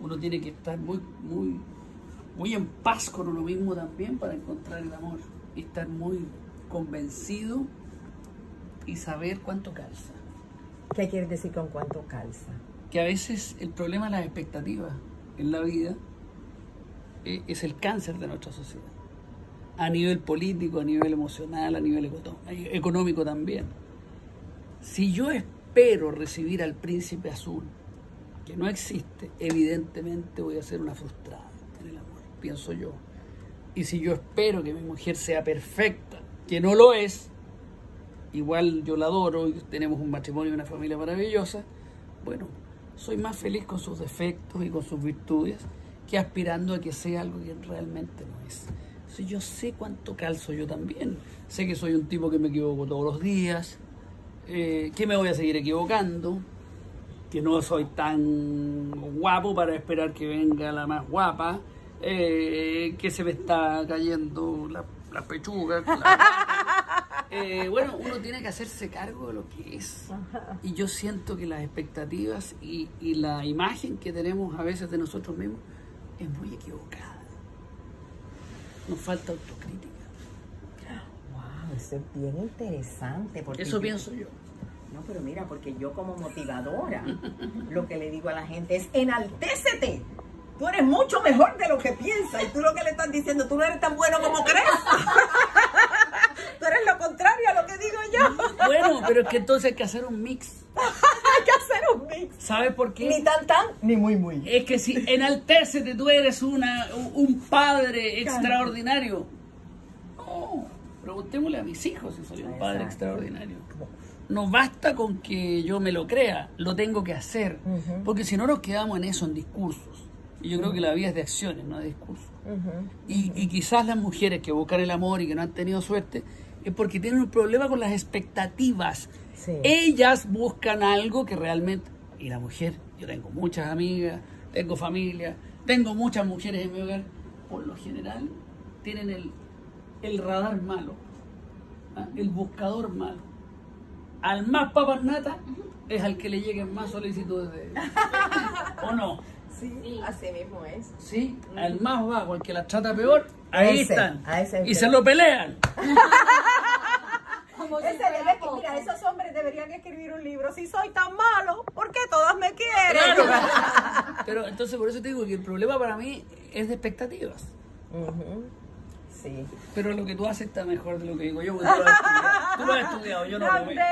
Uno tiene que estar muy en paz con uno mismo también para encontrar el amor, y estar muy convencido y saber cuánto calza. ¿Qué quieres decir con cuánto calza? Que a veces el problema de las expectativas en la vida es el cáncer de nuestra sociedad. A nivel político, a nivel emocional, a nivel económico también. Si yo espero recibir al príncipe azul, que no existe, evidentemente voy a ser una frustrada en el amor, pienso yo. Y si yo espero que mi mujer sea perfecta, que no lo es, igual yo la adoro y tenemos un matrimonio y una familia maravillosa, bueno, soy más feliz con sus defectos y con sus virtudes que aspirando a que sea algo que realmente no es. Yo sé cuánto calzo yo también. Sé que soy un tipo que me equivoco todos los días, que me voy a seguir equivocando, que no soy tan guapo para esperar que venga la más guapa, que se me está cayendo la pechuga. Bueno, uno tiene que hacerse cargo de lo que es. Y yo siento que las expectativas y la imagen que tenemos a veces de nosotros mismos es muy equivocada. Nos falta autocrítica. Wow, eso es bien interesante. Porque eso pienso yo. No, pero mira, porque yo como motivadora, lo que le digo a la gente es, enaltécete. Tú eres mucho mejor de lo que piensas. Y tú lo que le estás diciendo, tú no eres tan bueno como crees. Tú eres lo contrario a lo que digo yo. Bueno, pero es que entonces hay que hacer un mix. Hay que hacer un mix. ¿Sabes por qué? Ni tan tan, ni muy muy. Es que si enaltécete, tú eres un padre extraordinario. No, preguntémosle a mis hijos si soy un padre extraordinario. No basta con que yo me lo crea, lo tengo que hacer. Porque si no nos quedamos en eso, en discursos. Y yo creo que la vida es de acciones, no de discursos. Y quizás las mujeres que buscan el amor y que no han tenido suerte es porque tienen un problema con las expectativas. Sí. Ellas buscan algo que realmente... Y la mujer, yo tengo muchas amigas, tengo familia, tengo muchas mujeres en mi hogar, por lo general tienen el radar malo, el buscador malo. Al más papas nata es al que le lleguen más solicitudes de él. ¿O no? Sí, así mismo es. Sí, al más vago, al que la trata peor, ahí están. Y se lo pelean. Mira, esos hombres deberían escribir un libro. Si soy tan malo, ¿por qué todas me quieren? Claro. Pero entonces por eso te digo que el problema para mí es de expectativas. Sí. Pero lo que tú haces está mejor de lo que digo yo. Tú lo has estudiado, yo no lo veo.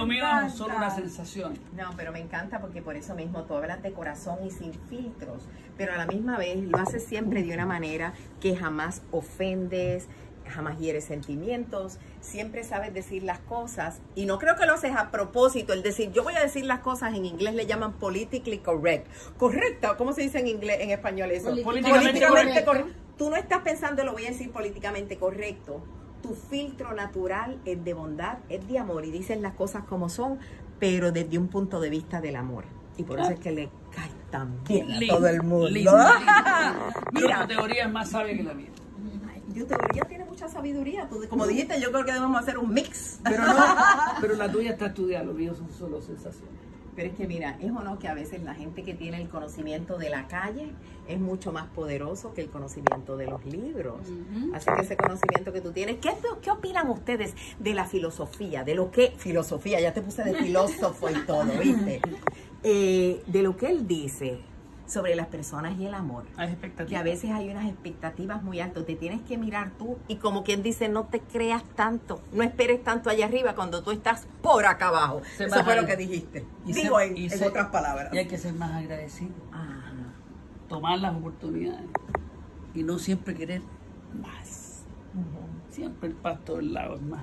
Lo mío es solo una sensación. No, pero me encanta porque por eso mismo tú hablas de corazón y sin filtros. Pero a la misma vez lo haces siempre de una manera que jamás ofendes, jamás hieres sentimientos, siempre sabes decir las cosas, y no creo que lo haces a propósito, el decir, yo voy a decir las cosas, en inglés le llaman politically correct, correcta, ¿cómo se dice en inglés, en español eso? Políticamente correcto. Tú no estás pensando, lo voy a decir políticamente correcto, Tu filtro natural es de bondad, es de amor y dices las cosas como son, pero desde un punto de vista del amor. Y por eso es que le cae tan bien a todo el mundo. Mira, tu teoría es más sabia que la mía. Tu teoría tiene mucha sabiduría. Como dijiste, yo creo que debemos hacer un mix. Pero, no, pero la tuya está estudiada, lo mío son solo sensaciones. Pero es que mira, es o no que a veces la gente que tiene el conocimiento de la calle es mucho más poderoso que el conocimiento de los libros. Así que ese conocimiento que tú tienes, ¿qué opinan ustedes de la filosofía? De lo que, filosofía, ya te puse de filósofo y todo, ¿viste? De lo que él dice sobre las personas y el amor. Hay expectativas. Que a veces hay unas expectativas muy altas. Te tienes que mirar tú y como quien dice, no te creas tanto. No esperes tanto allá arriba cuando tú estás por acá abajo. Eso fue lo que dijiste. Digo en otras palabras. Y hay que ser más agradecido. Ajá. Tomar las oportunidades. Y no siempre querer más. Siempre el pasto del lado es más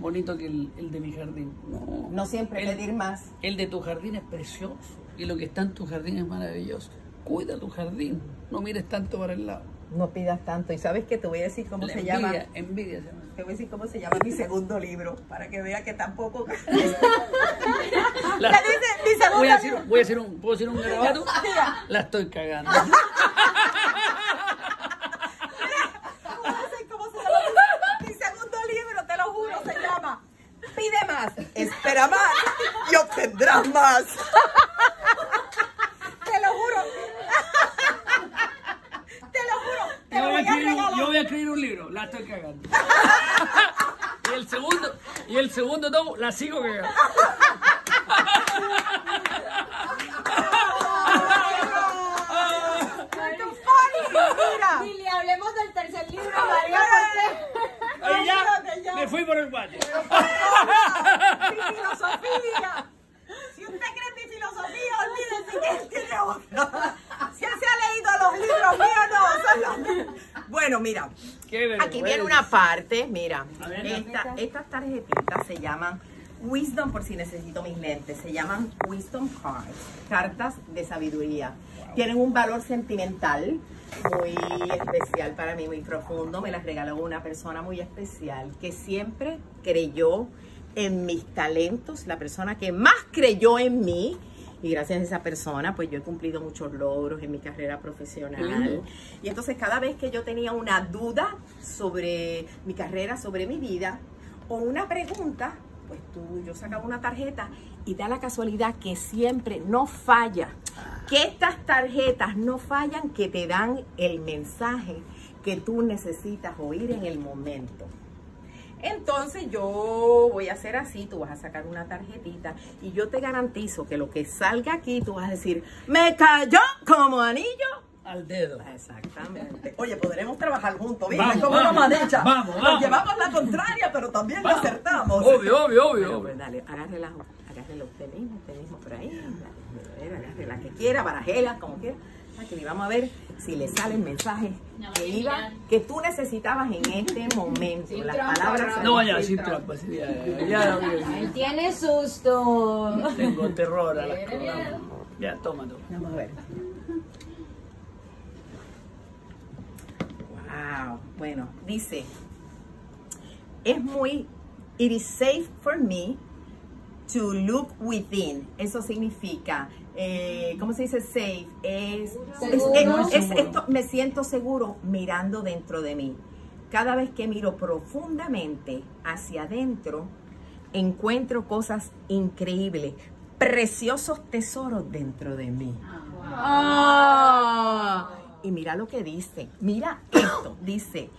bonito que el de mi jardín. No, no siempre pedir más. El de tu jardín es precioso. Y lo que está en tu jardín es maravilloso. Cuida tu jardín. No mires tanto para el lado. No pidas tanto. Y sabes que te voy a decir cómo se llama. Envidia se llama. Te voy a decir cómo se llama mi segundo libro. Para que vea que tampoco. ¿Puedo decir un garabato? La estoy cagando. Pide más, espera más y obtendrás más. Te lo juro. Te lo juro. Yo voy a escribir un libro, la estoy cagando. Y el segundo tomo, la sigo cagando. Mira, hablemos del tercer libro, ya me fui por el guate. Mi filosofía. Si usted cree mi filosofía, olvídese que él tiene otra. Si él se ha leído los libros míos, no. Bueno, mira. Aquí viene una parte. Mira, estas tarjetitas se llaman Wisdom, por si necesito mis lentes, se llaman Wisdom Cards, cartas de sabiduría. Tienen un valor sentimental muy especial para mí, muy profundo. Me las regaló una persona muy especial que siempre creyó en mis talentos, la persona que más creyó en mí. Y gracias a esa persona, pues yo he cumplido muchos logros en mi carrera profesional. Y entonces cada vez que yo tenía una duda sobre mi carrera, sobre mi vida, o una pregunta, pues yo sacaba una tarjeta y da la casualidad que siempre no falla, que estas tarjetas no fallan, que te dan el mensaje que tú necesitas oír en el momento. Entonces yo voy a hacer así, tú vas a sacar una tarjetita y yo te garantizo que lo que salga aquí tú vas a decir, me cayó como anillo al dedo. Exactamente. Oye, podremos trabajar juntos, ¿viste? Como una manecha. Nos llevamos la contraria, pero también la acertamos. Obvio. Pero, pues, dale, agárrela usted mismo por ahí. Agárrela la que quiera, barajela, como quiera. Y vamos a ver si le sale el mensaje que tú necesitabas en este momento. Sin las palabras. No vaya sin trampa. Él tiene susto. Tengo terror a las cosas. Ya, tómalo. Vamos a ver. Wow. Bueno, dice, it is safe for me to look within. Eso significa, ¿cómo se dice safe? Esto, me siento seguro mirando dentro de mí. Cada vez que miro profundamente hacia adentro, encuentro cosas increíbles, preciosos tesoros dentro de mí. ¡Ah! Wow. Oh. Y mira lo que dice, mira esto, dice,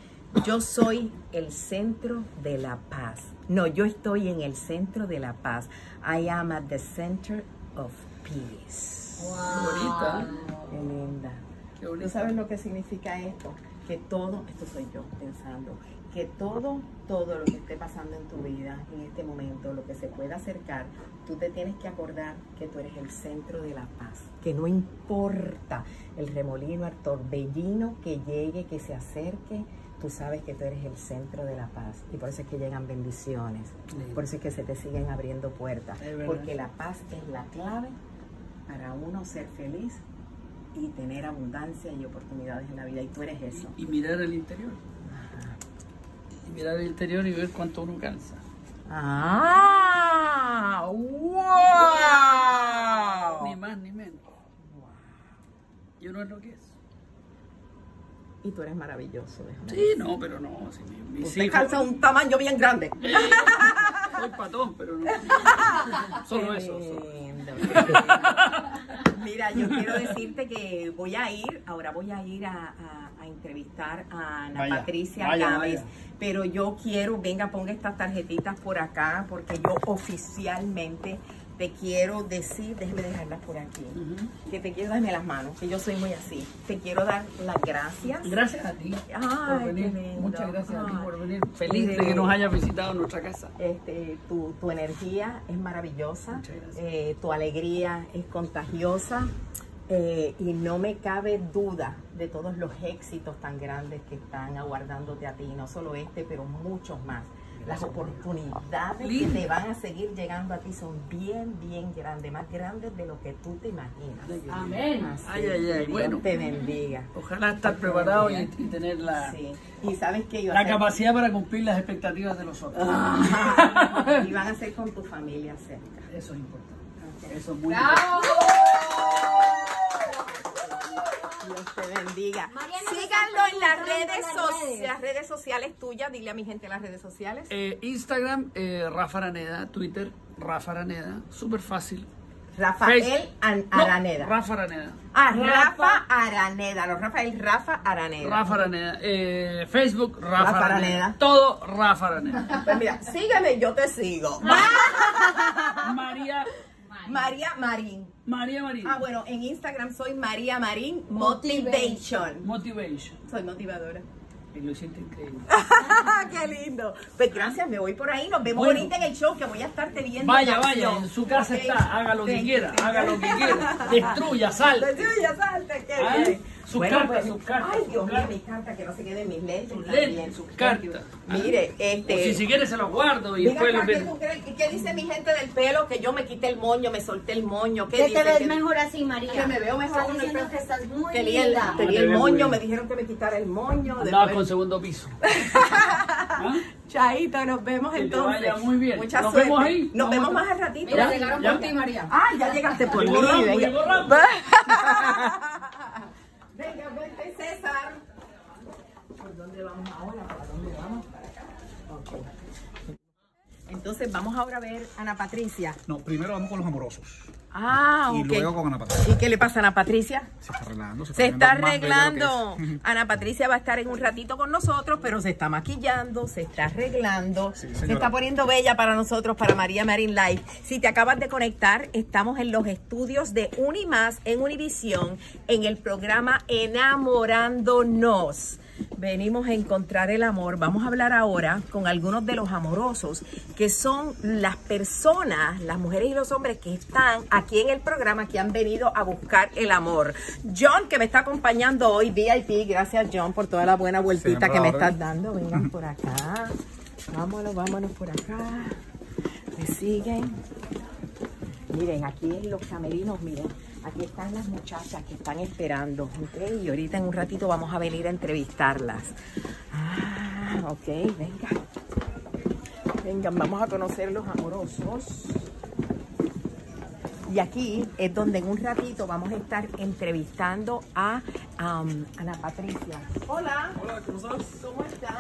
yo soy el centro de la paz. No, yo estoy en el centro de la paz. I am at the center of peace. Wow. Bonita. Qué linda. Qué bonita. ¿Tú sabes lo que significa esto? Que todo, esto soy yo pensando, que todo lo que esté pasando en tu vida, en este momento, lo que se pueda acercar, tú te tienes que acordar que tú eres el centro de la paz, que no importa el remolino, el torbellino que llegue, que se acerque, tú sabes que tú eres el centro de la paz. Y por eso es que llegan bendiciones, por eso es que se te siguen abriendo puertas, porque la paz es la clave para uno ser feliz y tener abundancia y oportunidades en la vida, y tú eres eso. Y mirar al interior. mirar el interior y ver cuánto uno cansa. ¡Ah! ¡Wow! Ni más ni menos. Wow. Y uno es lo que es. Y tú eres maravilloso. Sí, no, pero no. Si usted calza un tamaño bien grande. Soy patón, pero no. Solo eso. Mira, yo quiero decirte que voy a ir, ahora voy a ir a entrevistar a Ana Patricia Gámez, pero yo quiero, venga, ponga estas tarjetitas por acá, porque yo oficialmente te quiero decir, déjeme dejarlas por aquí, que te quiero darme las manos, que yo soy muy así. Te quiero dar las gracias. Gracias a ti. Ay, por venir. Muchas gracias a ti por venir. Feliz de que nos hayas visitado en nuestra casa. Tu energía es maravillosa, tu alegría es contagiosa y no me cabe duda de todos los éxitos tan grandes que están aguardándote a ti, no solo este, pero muchos más. Las oportunidades que te van a seguir llegando a ti son bien, bien grandes, más grandes de lo que tú te imaginas. Amén. Así, Dios bueno, te bendiga. Ojalá estar preparado y tener la, y sabes que yo la capacidad para cumplir las expectativas de los otros. Y van a ser con tu familia cerca. Eso es importante. Eso es muy Dios te bendiga. Síganlo en las redes sociales tuyas. Dile a mi gente las redes sociales. Instagram, Rafa Araneda. Twitter, Rafa Araneda. Súper fácil. Rafa Araneda. Ah, Rafa Araneda. Los Rafael, Rafa Araneda. Rafa Araneda. Facebook, Rafa Araneda. Todo Rafa Araneda. Pues mira, sígueme, yo te sigo. María Marín. María Marín. Ah, bueno, en Instagram soy María Marin Motivation. Soy motivadora. Y lo siento increíble. ¡Qué lindo! Pues gracias, me voy por ahí. Nos vemos ahorita en el show, que voy a estar teniendo. Vaya, en su casa está. Haga lo que quiera, haga lo que quiera. Destruya, salte. Destruya, salte. Qué bien. Sus cartas. Ay, Dios mío, mis cartas, que no se queden mis lentes. Sus cartas. Mire, o si quieres se los guardo y después lo que... ¿Qué dice mi gente del pelo? Que yo me quité el moño, me solté el moño. ¿Qué dice? Te ves mejor así, María. Que me veo mejor con el pelo. Que estás muy linda. Tenía el moño, me dijeron que me quitara el moño. Andaba con segundo piso. Chaito, nos vemos entonces. Que te vaya muy bien. Mucha suerte. Nos vemos ahí. Nos vemos más al ratito. Mira, llegaron por ti, María. Ah, ya llegaste por mí. Venga, vente, César. ¿Por dónde vamos ahora? ¿Para dónde vamos? Para acá. Okay. Entonces, vamos ahora a ver a Ana Patricia. No, primero vamos con los amorosos. Ah, y luego con Ana Patricia. ¿Y qué le pasa a Ana Patricia? Se está arreglando. Se está arreglando. Ana Patricia va a estar en un ratito con nosotros, pero se está maquillando, se está arreglando, se está poniendo bella para nosotros, para María Marin Live. Si te acabas de conectar, estamos en los estudios de UniMás en Univisión, en el programa Enamorándonos. Venimos a encontrar el amor. Vamos a hablar ahora con algunos de los amorosos, que son las personas, las mujeres y los hombres que están aquí en el programa, que han venido a buscar el amor. John, que me está acompañando hoy, VIP, gracias John por toda la buena vueltita que me estás dando. Vengan por acá, vámonos por acá, me siguen. Miren, aquí en los camerinos, miren, aquí están las muchachas que están esperando, ¿okay? Y ahorita en un ratito vamos a venir a entrevistarlas. Ah, ok, vengan, vamos a conocer los amorosos. Y aquí es donde en un ratito vamos a estar entrevistando a Ana Patricia. Hola. Hola, ¿cómo estás? ¿Cómo estás?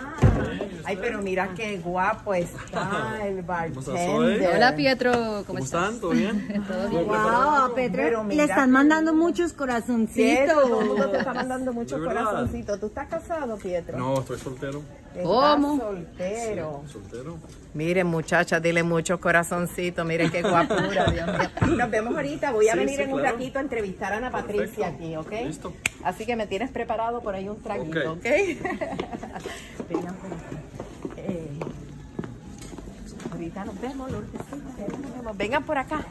Ay, pero mira qué guapo está el bartender. Hola, Pietro. ¿Cómo están? ¿Todo bien? Todo bien. Wow, Pietro, le están mandando muchos corazoncitos. Todo el mundo te está mandando muchos corazoncitos. ¿Tú estás casado, Pietro? No, estoy soltero. ¿Cómo? Soltero. Sí, soltero. Miren, muchachas, dile muchos corazoncitos. Miren qué guapura, Dios mío. Nos vemos ahorita. Voy a venir en un ratito a entrevistar a Ana Patricia aquí, ¿ok? Listo. Así que me tienes preparado por ahí un traguito, ¿ok? Vengan, ahorita nos vemos, Lourdes. Vengan por acá.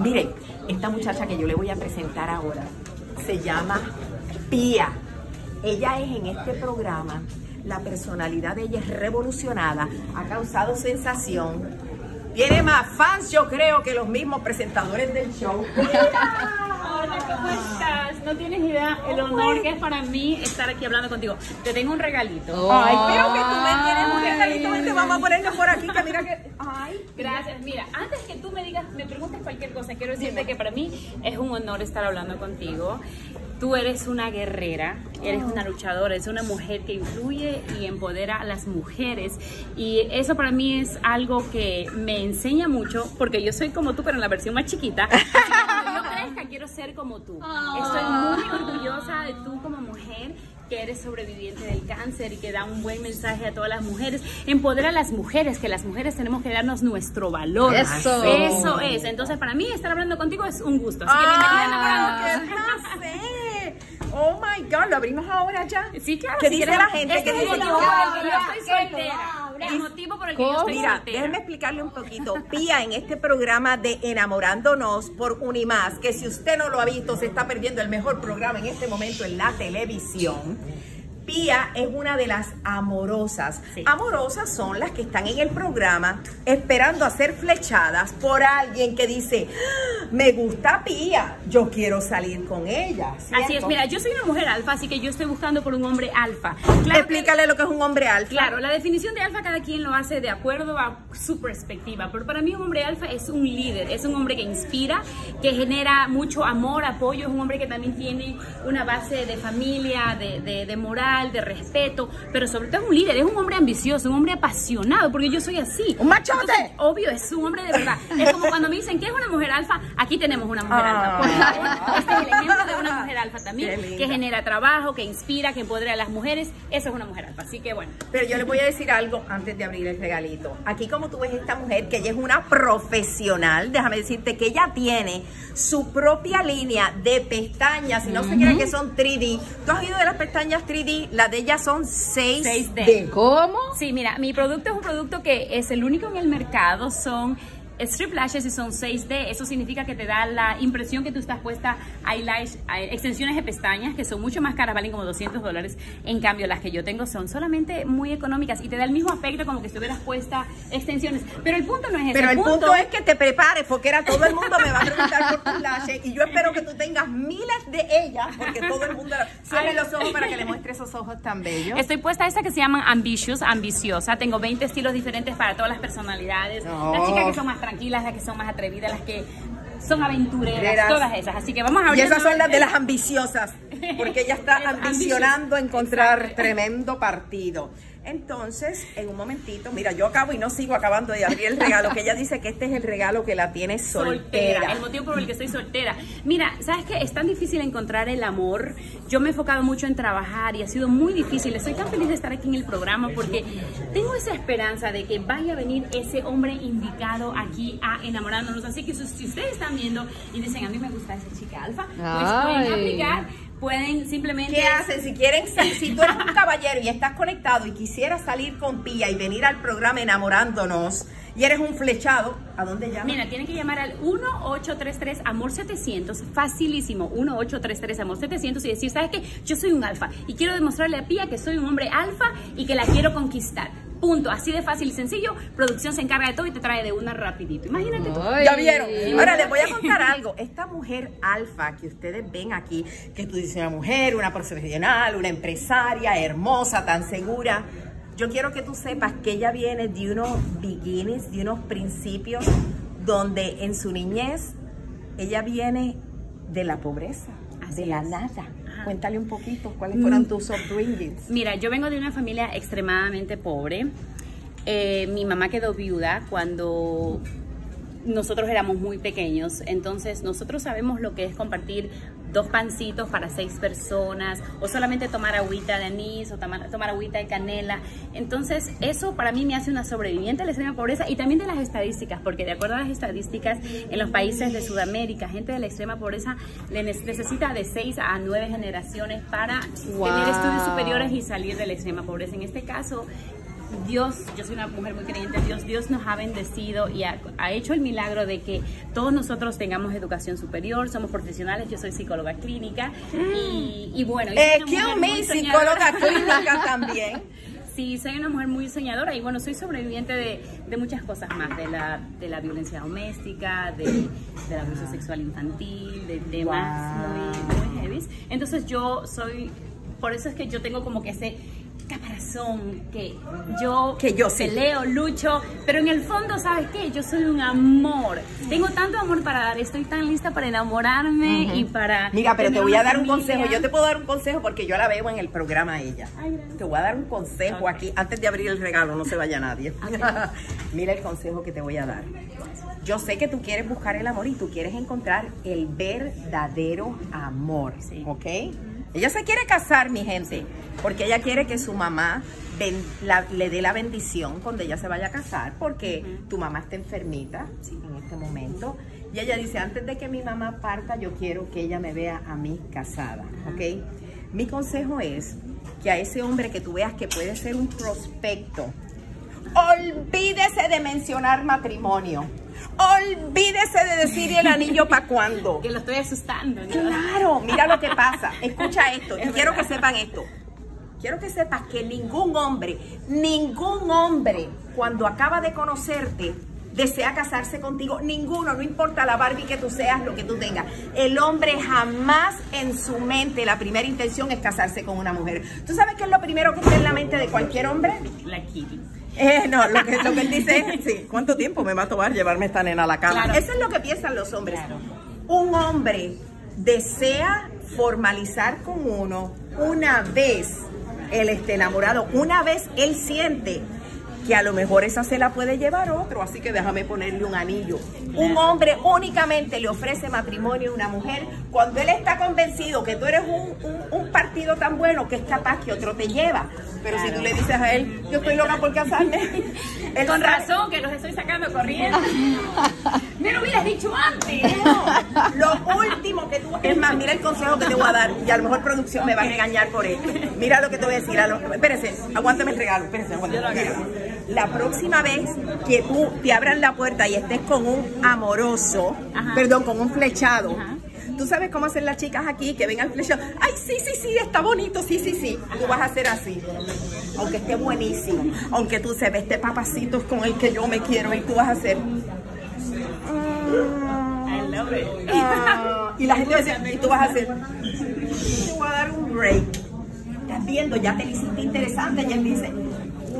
Miren, esta muchacha que yo le voy a presentar ahora se llama Pía. Ella es en este programa, la personalidad de ella es revolucionada, ha causado sensación, tiene más fans yo creo que los mismos presentadores del show. Hola, ¿cómo estás? No tienes idea el honor que es para mí estar aquí hablando contigo. Te tengo un regalito. Ay, creo que tú me tienes un regalito. Vente, vamos a ponernos por aquí, que mira que... Ay, gracias. Mira, antes que tú me digas, me preguntes cualquier cosa, quiero decirte que para mí es un honor estar hablando contigo. Tú eres una guerrera, eres una luchadora, eres una mujer que influye y empodera a las mujeres. Y eso para mí es algo que me enseña mucho, porque yo soy como tú, pero en la versión más chiquita. Cuando yo crezca, quiero ser como tú. Estoy muy orgullosa de tú como mujer, que eres sobreviviente del cáncer y que da un buen mensaje a todas las mujeres. Empodera a las mujeres, que las mujeres tenemos que darnos nuestro valor. Eso. Eso es. Entonces, para mí, estar hablando contigo es un gusto. Así que bienvenida, enamorándonos. Oh my God, ¿lo abrimos ahora ya? Sí, claro. ¿Qué dice la gente? ¿Qué dice? El motivo por el que yo estoy soltera. Mira, déjenme explicarle un poquito. Pía, en este programa de Enamorándonos por UniMás, que si usted no lo ha visto, se está perdiendo el mejor programa en este momento en la televisión. Pía es una de las amorosas. Sí. Amorosas son las que están en el programa esperando a ser flechadas por alguien que dice, me gusta Pía, yo quiero salir con ella. ¿Cierto? Así es, mira, yo soy una mujer alfa, así que yo estoy buscando por un hombre alfa. Claro. Explícale lo que es un hombre alfa. Claro, la definición de alfa cada quien lo hace de acuerdo a su perspectiva, pero para mí un hombre alfa es un líder, es un hombre que inspira, que genera mucho amor, apoyo, es un hombre que también tiene una base de familia, de moral, de respeto, pero sobre todo es un líder, es un hombre ambicioso, un hombre apasionado, porque yo soy así. ¡Un machote! Entonces, obvio, es un hombre de verdad. Es como cuando me dicen, ¿qué es una mujer alfa? Aquí tenemos una mujer alfa. Pues, este es el ejemplo de una mujer alfa también, que genera trabajo, que inspira, que empodera a las mujeres. Eso es una mujer alfa, así que bueno. Pero yo les voy a decir algo antes de abrir el regalito. Aquí como tú ves esta mujer, que ella es una profesional, déjame decirte que ella tiene su propia línea de pestañas, si no se creen que son 3D. ¿Tú has oído de las pestañas 3D? Las de ellas son 6D. ¿Cómo? Sí, mira, mi producto es un producto que es el único en el mercado, son strip lashes y son 6D. Eso significa que te da la impresión que tú estás puesta eyelash, extensiones de pestañas que son mucho más caras, valen como $200. En cambio, las que yo tengo son solamente muy económicas y te da el mismo aspecto como que estuvieras puesta extensiones. Pero el punto no es ese. Pero el punto es que te prepares, porque ahora todo el mundo me va a preguntar por tus lashes y yo espero que tú tengas miles de ellas, porque todo el mundo cierre los ojos para que le muestre esos ojos tan bellos. Estoy puesta a esa que se llaman Ambitious, ambiciosa. Tengo 20 estilos diferentes para todas las personalidades. Las chicas que son más tranquilas, las que son más atrevidas, las que son aventureras, todas esas. Así que vamos a abrir. Y esas son las de las ambiciosas, porque ella está ambicionando encontrar tremendo partido. Entonces, en un momentito, mira, yo acabo y no sigo acabando de abrir el regalo, que ella dice que este es el regalo que la tiene soltera. El motivo por el que estoy soltera. Mira, ¿sabes qué? Es tan difícil encontrar el amor. Yo me he enfocado mucho en trabajar y ha sido muy difícil. Estoy tan feliz de estar aquí en el programa porque tengo esa esperanza de que vaya a venir ese hombre indicado aquí a enamorarnos. Así que si ustedes están viendo y dicen, a mí me gusta esa chica alfa, pues pueden aplicar. Pueden simplemente... ¿Qué hacen? Si quieren, si tú eres un caballero y estás conectado y quisieras salir con Pía y venir al programa Enamorándonos y eres un flechado, ¿a dónde llamas? Mira, tienen que llamar al 1833-AMOR700, facilísimo, 1833-AMOR700 y decir, ¿sabes qué? Yo soy un alfa y quiero demostrarle a Pía que soy un hombre alfa y que la quiero conquistar. Punto, así de fácil y sencillo. Producción se encarga de todo y te trae de una rapidito. Imagínate tú. Ya vieron. Ahora les voy a contar algo. Esta mujer alfa que ustedes ven aquí, que tú dices una mujer, una profesional, una empresaria, hermosa, tan segura. Yo quiero que tú sepas que ella viene de unos beginnings, de unos principios donde en su niñez ella viene de la pobreza, de la nada. Cuéntale un poquito, ¿cuáles fueron tus upbringings? Mira, yo vengo de una familia extremadamente pobre. Mi mamá quedó viuda cuando nosotros éramos muy pequeños. Entonces, nosotros sabemos lo que es compartir 2 pancitos para 6 personas o solamente tomar agüita de anís o tomar agüita de canela. Entonces, eso para mí me hace una sobreviviente de la extrema pobreza y también de las estadísticas, porque de acuerdo a las estadísticas, en los países de Sudamérica, gente de la extrema pobreza necesita de 6 a 9 generaciones para tener estudios superiores y salir de la extrema pobreza. En este caso, Dios, yo soy una mujer muy creyente, Dios nos ha bendecido y ha hecho el milagro de que todos nosotros tengamos educación superior, somos profesionales, yo soy psicóloga clínica y bueno. Soy psicóloga clínica también. Sí, soy una mujer muy soñadora y bueno, soy sobreviviente de muchas cosas más, de la violencia doméstica, del abuso sexual infantil, de temas muy heavy. Aries. Entonces yo soy, por eso es que yo tengo como que ese caparazón que yo peleo, lucho, pero en el fondo, ¿sabes qué? Yo soy un amor. Tengo tanto amor para dar, estoy tan lista para enamorarme y para... Mira, pero te voy a dar un consejo. Yo te puedo dar un consejo porque yo la veo en el programa a ella. Ay, gracias. Te voy a dar un consejo aquí, antes de abrir el regalo, no se vaya nadie. Okay. Mira el consejo que te voy a dar. Yo sé que tú quieres buscar el amor y tú quieres encontrar el verdadero amor, ¿ok? Ella se quiere casar, mi gente, porque ella quiere que su mamá le dé la bendición cuando ella se vaya a casar, porque tu mamá está enfermita en este momento. Y ella dice, antes de que mi mamá parta, yo quiero que ella me vea a mí casada, ¿ok? Mi consejo es que a ese hombre que tú veas que puede ser un prospecto, olvídese de mencionar matrimonio. Olvídese de decir el anillo para cuándo. Que lo estoy asustando, ¿no? Claro, mira lo que pasa. Escucha esto, es quiero que sepan esto. Quiero que sepas que ningún hombre, cuando acaba de conocerte, desea casarse contigo. Ninguno, no importa la Barbie que tú seas, lo que tú tengas. El hombre jamás en su mente, la primera intención es casarse con una mujer. ¿Tú sabes qué es lo primero que está en la mente de cualquier hombre? La Kitty. No, lo que él dice es, sí, ¿cuánto tiempo me va a tomar llevarme esta nena a la cama? Claro. Eso es lo que piensan los hombres. Claro. Un hombre desea formalizar con uno una vez él esté enamorado, una vez él siente que a lo mejor esa se la puede llevar otro, así que déjame ponerle un anillo. Claro. Un hombre únicamente le ofrece matrimonio a una mujer cuando él está convencido que tú eres un partido tan bueno que es capaz que otro te lleva. Pero claro, si tú le dices a él, yo estoy loca por casarme. Él con razón que los estoy sacando corriendo. Me lo hubieras dicho antes. No, lo último que tú... Es más, mira el consejo que te voy a dar. Y a lo mejor producción me va a engañar por esto. Mira lo que te voy a decir. Espérese, aguántame el regalo. Espérese, aguántame. La próxima vez que tú te abran la puerta y estés con un amoroso, con un flechado. Tú sabes cómo hacen las chicas aquí, que ven al flechado. Ay, sí, sí, sí, está bonito, sí, sí, sí. Tú vas a hacer así. Aunque esté buenísimo. Aunque tú se ve este papacito con el que yo me quiero. Y tú vas a hacer... I love it. Y la gente va a decir, y tú vas a hacer... Te voy a dar un break. Estás viendo, ya te lo hiciste interesante. Y él dice...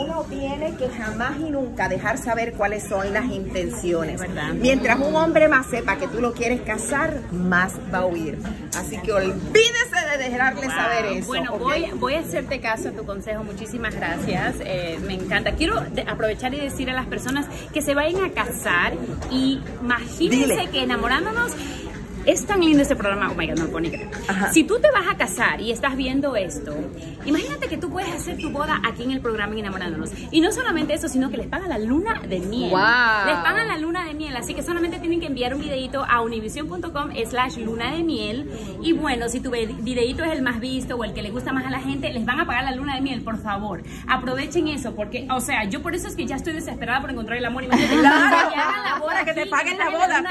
Uno tiene que jamás y nunca dejar saber cuáles son las intenciones. Mientras un hombre más sepa que tú lo quieres casar, más va a huir. Así que olvídese de dejarle saber eso. Bueno, ¿okay? voy a hacerte caso a tu consejo. Muchísimas gracias. Me encanta. Quiero aprovechar y decir a las personas que se vayan a casar. Y imagínense que enamorándonos... Es tan lindo este programa, oh my God, no lo pone que... Si tú te vas a casar y estás viendo esto, imagínate que tú puedes hacer tu boda aquí en el programa Enamorándonos. Y no solamente eso, sino que les pagan la luna de miel. Wow. Les pagan la luna de miel, así que solamente tienen que enviar un videito a univision.com/luna de miel. Y bueno, si tu videito es el más visto o el que le gusta más a la gente, les van a pagar la luna de miel, por favor. Aprovechen eso, porque, o sea, yo por eso es que ya estoy desesperada por encontrar el amor. Y claro, que hagan la boda, que te paguen la boda.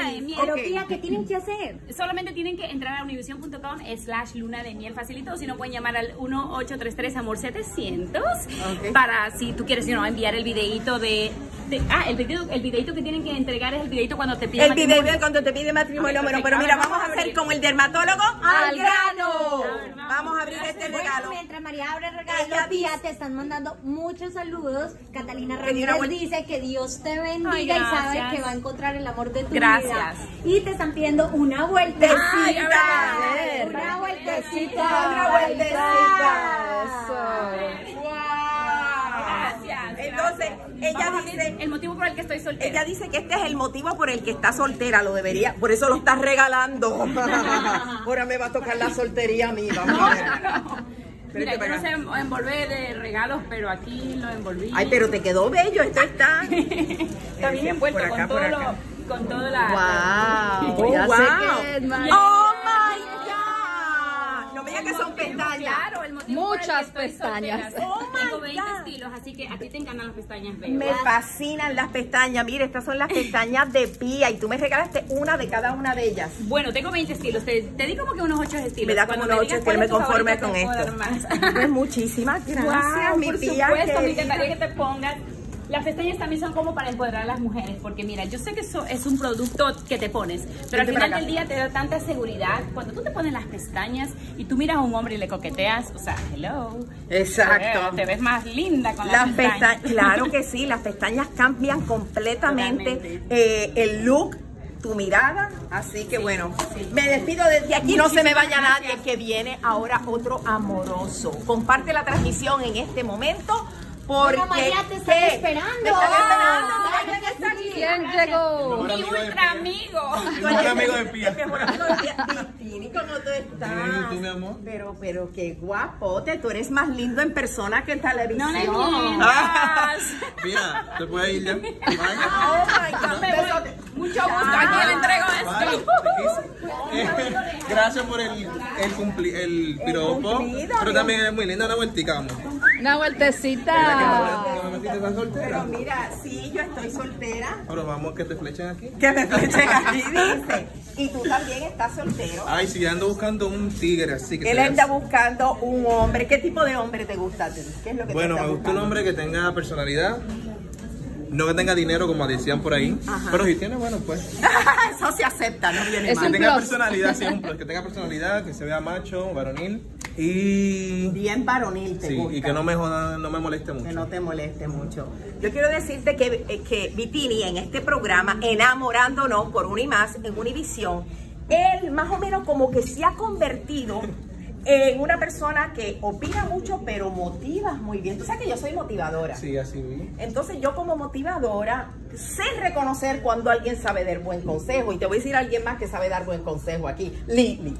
Pero tía, ¿qué tienen que hacer? Solamente tienen que entrar a univision.com/luna de miel, facilito, si no pueden llamar al 1833 amor 700 para si tú quieres enviar el videito de... el videito que tienen que entregar es el videito cuando te piden matrimonio. El videito cuando te pide matrimonio, pero mira, vamos a hacer como el dermatólogo al grano. Vamos a abrir este regalo. Mientras María abre el regalo, Pía, te están mandando muchos saludos. Catalina Ramírez dice que Dios te bendiga y sabe que va a encontrar el amor de tu vida. Y te están pidiendo una vueltecita. Una vueltecita. Una vueltecita. Gracias. Entonces, ella dice, el motivo por el que estoy soltera. Ella dice que este es el motivo por el que está soltera, lo debería, por eso lo estás regalando. Ahora me va a tocar la soltería a mí, vamos a ver. Mira, yo no sé envolver de regalos, pero aquí lo envolví. Ay, pero te quedó bello, esto está. Está bien envuelto por acá, con todo lo, con toda la... Wow. Oh, wow. Que son pestañas. Claro, el motivo muchas pestañas. Oh tengo 20 estilos, así que aquí te encantan las pestañas. Bellas. Me fascinan las pestañas. Mira, estas son las pestañas de Pía y tú me regalaste una de cada una de ellas. Bueno, tengo 20 estilos. Te di como que unos 8 estilos. Me da como unos 8 estilos. Me conforme con esto. Pues muchísimas gracias, mi Pía. Por supuesto, me encantaría que te pongas Las pestañas también son como para empoderar a las mujeres, porque mira, yo sé que eso es un producto que te pones, pero al final del día te da tanta seguridad. Cuando tú te pones las pestañas y tú miras a un hombre y le coqueteas, o sea, hello. Exacto. Te ves más linda con las pestañas. Claro que sí, las pestañas cambian completamente el look, tu mirada, así que sí, bueno, sí. Me despido desde aquí, no se me vaya nadie, que viene ahora otro amoroso. Comparte la transmisión en este momento, porque bueno, María, te están esperando. Te están esperando. María está aquí. ¿Quién llegó? Mi ultra amigo. Mi ultra amigo de Pía. Mi mejor amigo de Pía. Vitini, ¿cómo tú estás? ¿Tú, mi amor? Pero qué guapote. Tú eres más lindo en persona que en televisión. No le mientas. Pía, ¿te puedes ir ya? Oh, my God. Mucho gusto. Aquí le entrego esto. Gracias por el piropo. Pero también es muy linda. Una vueltica, vamos. Una vueltecita. Pero mira, sí, yo estoy soltera. Pero vamos, que te flechen aquí. Que te flechen aquí, dice. Y tú también estás soltero. Ay, sí, yo ando buscando un tigre, así que... Él anda buscando un hombre. ¿Qué tipo de hombre te gusta a ti? ¿Qué es lo que bueno, te gusta? Bueno, me gusta un hombre que tenga personalidad. No que tenga dinero, como decían por ahí. Ajá. Pero si tiene, bueno, pues. Eso se acepta, no viene mal. Que tenga personalidad, sí, un plus. Que tenga personalidad, que se vea macho, varonil. Y... bien varonil te gusta. Y que no me joda, no me moleste mucho. Que no te moleste mucho. Yo quiero decirte que Vitini, en este programa, Enamorándonos por UniMás, en Univisión, él más o menos como que se ha convertido... en una persona que opina mucho, pero motivas muy bien. Tú sabes que yo soy motivadora. Sí, así mismo. Entonces yo como motivadora sé reconocer cuando alguien sabe dar buen consejo. Y te voy a decir a alguien más que sabe dar buen consejo aquí. Lili.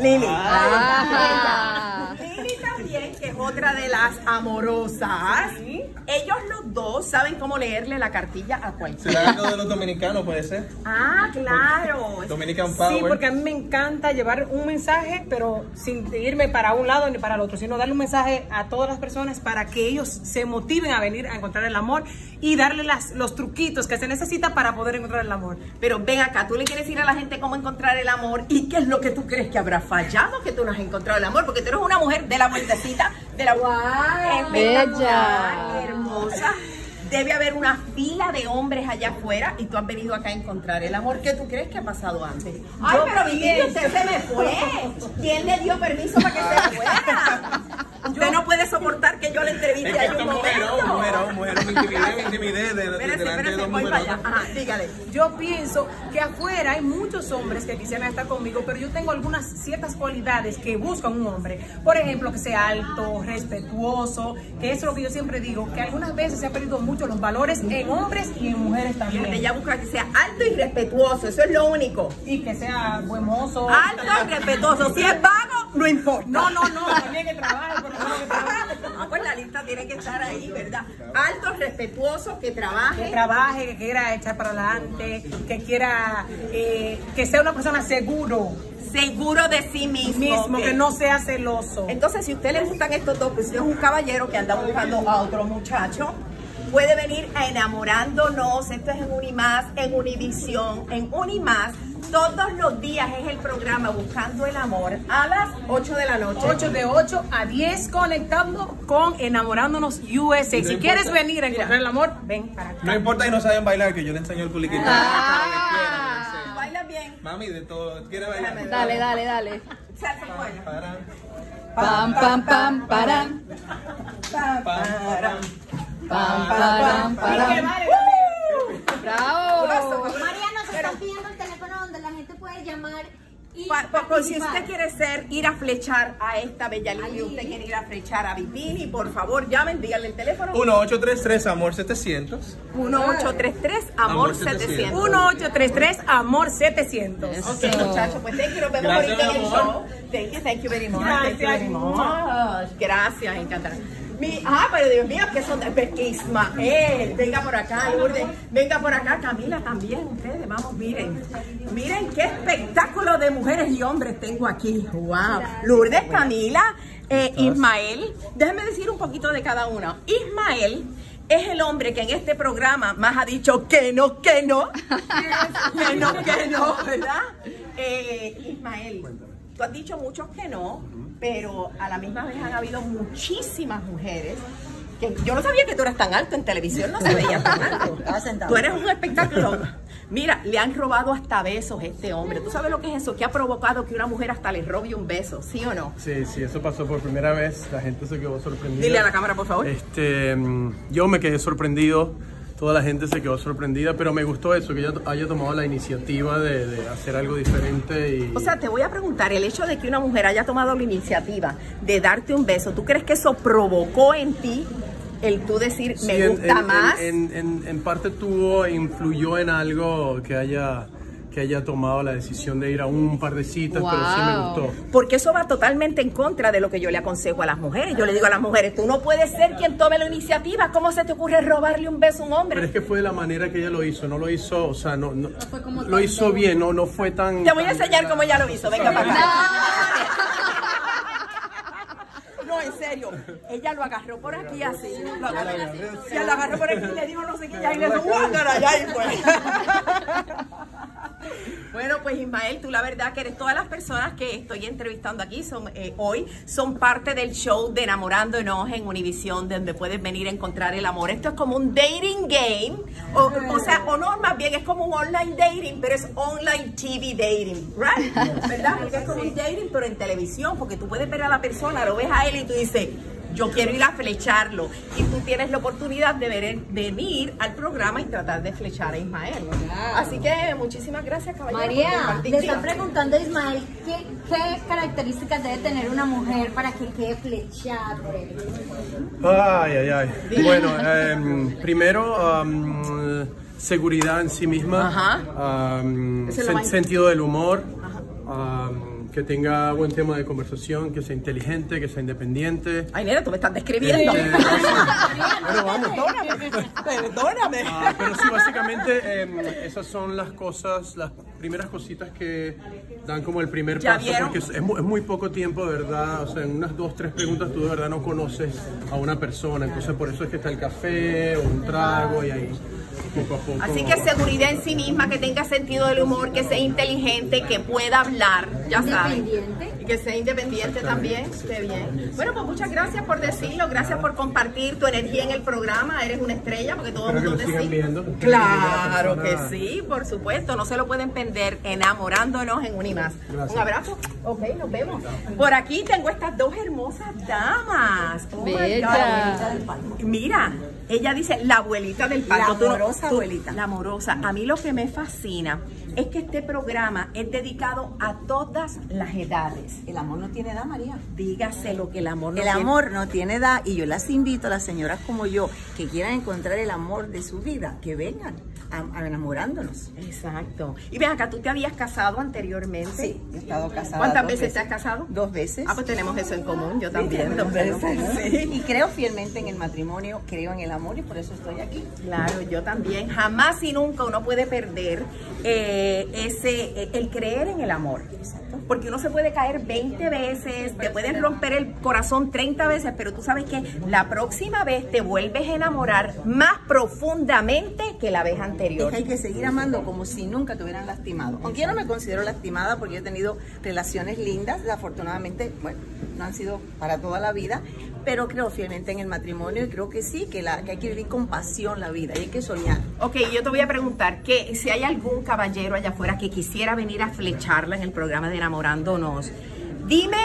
Lili. Ah. Lili también, que es otra de las amorosas. ¿Sí? Ellos los dos saben cómo leerle la cartilla a cualquiera. ¿Será algo de los dominicanos, puede ser? Ah, claro. Dominican Power. Sí, porque a mí me encanta llevar un mensaje, pero sin irme para un lado ni para el otro, sino darle un mensaje a todas las personas para que ellos se motiven a venir a encontrar el amor y darle los truquitos que se necesita para poder encontrar el amor. Pero ven acá, tú le quieres decir a la gente cómo encontrar el amor y qué es lo que tú crees que habrá fallado, que tú no has encontrado el amor, porque tú eres una mujer de la vueltecita, de la bella, hermosa. Debe haber una fila de hombres allá afuera y tú has venido acá a encontrar el amor. ¿Qué tú crees que ha pasado antes? Ay, yo, pero Vitini, usted se me fue. ¿Quién le dio permiso para que se fuera? Usted no puede soportar que yo le entreviste a un momento. Mujer, me intimidé delante de los mujeres. Ajá, dígale. Yo pienso que afuera hay muchos hombres que quisieran estar conmigo, pero yo tengo algunas ciertas cualidades que busca un hombre. Por ejemplo, que sea alto, respetuoso, que es lo que yo siempre digo, que algunas veces se ha perdido mucho los valores en hombres y en mujeres también. Ella busca que sea alto y respetuoso, eso es lo único. Y que sea buen mozo. Alto y respetuoso, si es vago, no importa. No, también que trabaje, por favor, que trabaje. Ah, pues la lista tiene que estar ahí, ¿verdad? Alto, respetuoso, que trabaje. Que trabaje, que quiera echar para adelante, que quiera, que sea una persona seguro de sí mismo, que no sea celoso. Entonces, si a usted le gustan estos dos, pues si es un caballero que anda buscando a otro muchacho, puede venir a Enamorándonos. Esto es en UniMás, en Univisión, en UniMás. Todos los días es el programa Buscando el Amor a las 8 de la noche. 8 de 8 a 10 conectando con Enamorándonos USA. Si quieres venir a encontrar el amor, ven para acá. No importa si no saben bailar, que yo le enseño el publiquito. Baila bien. Mami, de todo. ¿Quieres bailar? Dale. Salsa y buena. Pam, pam, pam, param. Pam, param. Pam, param, param. ¡Bravo! María, nos están pidiendo el teléfono donde la gente puede llamar y por si usted quiere ir a flechar a esta bella Lili, usted quiere ir a flechar a Vitini, por favor, llamen, díganle el teléfono. 1833-AMOR700. 1833-AMOR700. 1833-AMOR700. Ok, muchachos, pues thank you, nos vemos ahorita en el show. Thank you very much. Gracias. Gracias, encantada. Pero Dios mío, que son de Ismael, venga por acá, Lourdes, venga por acá, Camila también, ustedes, vamos, miren qué espectáculo de mujeres y hombres tengo aquí, wow, Lourdes, Camila, Ismael, déjenme decir un poquito de cada uno. Ismael es el hombre que en este programa más ha dicho que no, ¿verdad? Ismael, tú has dicho muchos que no, pero a la misma vez han habido muchísimas mujeres Que yo no sabía que tú eras tan alto, en televisión no se veía tan alto. Tú eres un espectáculo. Mira, le han robado hasta besos a este hombre. ¿Tú sabes lo que es eso? Que ha provocado que una mujer hasta le robe un beso, ¿sí o no? Sí, sí, eso pasó por primera vez. La gente se quedó sorprendida. Dile a la cámara, por favor. Yo me quedé sorprendido. Toda la gente se quedó sorprendida, pero me gustó eso, que ella haya tomado la iniciativa de hacer algo diferente. Y... O sea, te voy a preguntar, el hecho de que una mujer haya tomado la iniciativa de darte un beso, ¿tú crees que eso provocó en ti el tú decir, sí, me gusta más? En parte tuvo, influyó en algo que haya tomado la decisión de ir a un par de citas, wow. Pero sí me gustó. Porque eso va totalmente en contra de lo que yo le aconsejo a las mujeres. Yo le digo a las mujeres, tú no puedes ser quien tome la iniciativa. ¿Cómo se te ocurre robarle un beso a un hombre? Pero es que fue de la manera que ella lo hizo. No lo hizo, o sea, no fue como lo hizo bien, no fue tan... Te voy a enseñar cómo ella lo hizo, venga para acá. No, en serio, ella lo agarró por aquí así, lo agarró, se lo agarró por aquí y le dijo no sé qué, ya y le dijo, guácala, ya y fue. Bueno, pues Ismael, tú la verdad que eres todas las personas que estoy entrevistando aquí hoy son parte del show de Enamorándonos en Univisión, donde puedes venir a encontrar el amor. Esto es como un dating game, o sea, más bien es como un online dating, pero es online TV dating, right? ¿Verdad? Porque es como un dating, pero en televisión, porque tú puedes ver a la persona, lo ves a él y tú dices... Yo quiero ir a flecharlo. Y tú tienes la oportunidad de venir al programa y tratar de flechar a Ismael. Claro. Así que muchísimas gracias, caballero. María, le están preguntando a Ismael qué características debe tener una mujer para que quede flechable. Ay, ay, ay. Bueno, primero... seguridad en sí misma. Sentido del humor. Ajá. Que tenga buen tema de conversación, que sea inteligente, que sea independiente. Ay, mira, tú me estás describiendo. Bueno, vamos. Perdóname. Pero sí, básicamente, esas son las cosas, las primeras cositas que dan como el primer paso. Porque es muy poco tiempo, de verdad. O sea, en unas 2, 3 preguntas tú de verdad no conoces a una persona. Entonces, por eso es que está el café o un trago y ahí... Poco a poco. Así que seguridad en sí misma, que tenga sentido del humor, que sea inteligente, que pueda hablar, ya saben. Y que sea independiente también. Qué bien. Bueno, pues muchas gracias por decirlo, gracias por compartir tu energía en el programa. Eres una estrella porque todo el mundo te sigue. Claro que sí, por supuesto. No se lo pueden perder. Enamorándonos en UniMás. Un abrazo. Ok, nos vemos. Por aquí tengo estas dos hermosas damas. Oh my God. Mira, ella dice la abuelita del palco. La amorosa abuelita. La amorosa. A mí lo que me fascina es que este programa es dedicado a todas las edades. El amor no tiene edad, María. Dígase lo que el amor no tiene. El amor no tiene edad. Y yo las invito a las señoras como yo que quieran encontrar el amor de su vida, que vengan a Enamorándonos. Exacto. Y ven acá, tú te habías casado anteriormente. Sí, he estado casada. ¿Cuántas veces te has casado? 2 veces. Ah, pues tenemos eso en común. Yo también. Sí, 2 veces. Sí. Y creo fielmente en el matrimonio, creo en el amor. Y por eso estoy aquí. Claro, yo también. Jamás y nunca uno puede perder el creer en el amor. Exacto. Porque uno se puede caer 20 veces, te pueden romper el corazón 30 veces, pero tú sabes que la próxima vez te vuelves a enamorar más profundamente que la vez anterior. Hay que seguir amando como si nunca te hubieran lastimado. Aunque yo no me considero lastimada porque yo he tenido relaciones lindas, desafortunadamente, bueno, no han sido para toda la vida, pero creo fielmente en el matrimonio y creo que sí, que hay que vivir con pasión la vida y hay que soñar. Ok, yo te voy a preguntar que si hay algún caballero allá afuera que quisiera venir a flecharla en el programa de Enamorándonos, dime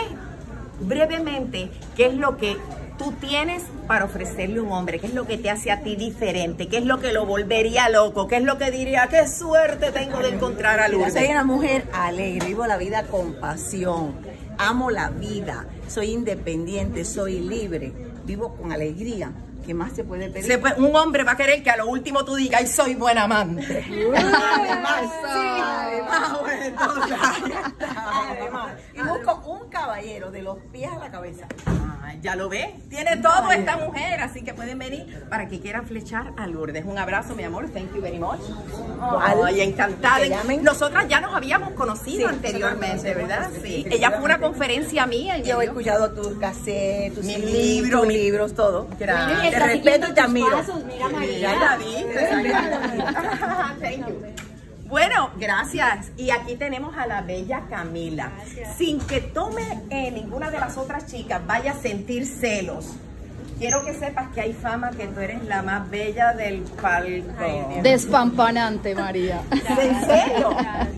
brevemente qué es lo que tú tienes para ofrecerle a un hombre, qué es lo que te hace a ti diferente, qué es lo que lo volvería loco, qué es lo que diría, qué suerte tengo de encontrar a Luz. Soy una mujer alegre, vivo la vida con pasión, amo la vida, soy independiente, soy libre, vivo con alegría. ¿Qué más se puede pedir? Un hombre va a querer que a lo último tú digas, ¡ay, soy buena amante! Además, y busco un caballero de los pies a la cabeza. Ya lo ves, tiene todo esta mujer, así que pueden venir para que quieran flechar a Lourdes. Un abrazo, mi amor, thank you very much. Ay, encantada. Nosotras ya nos habíamos conocido anteriormente, ¿verdad? Sí. Ella fue una conferencia mía. Yo he escuchado tus cassettes, tus libros, todo. Gracias. Te respeto y te admiro. Mira, María. Thank you. Bueno, gracias. Y aquí tenemos a la bella Camila. Gracias. Sin que tome ninguna de las otras chicas vaya a sentir celos. Quiero que sepas que hay fama que tú eres la más bella del palco. Despampanante, María. ¿En serio?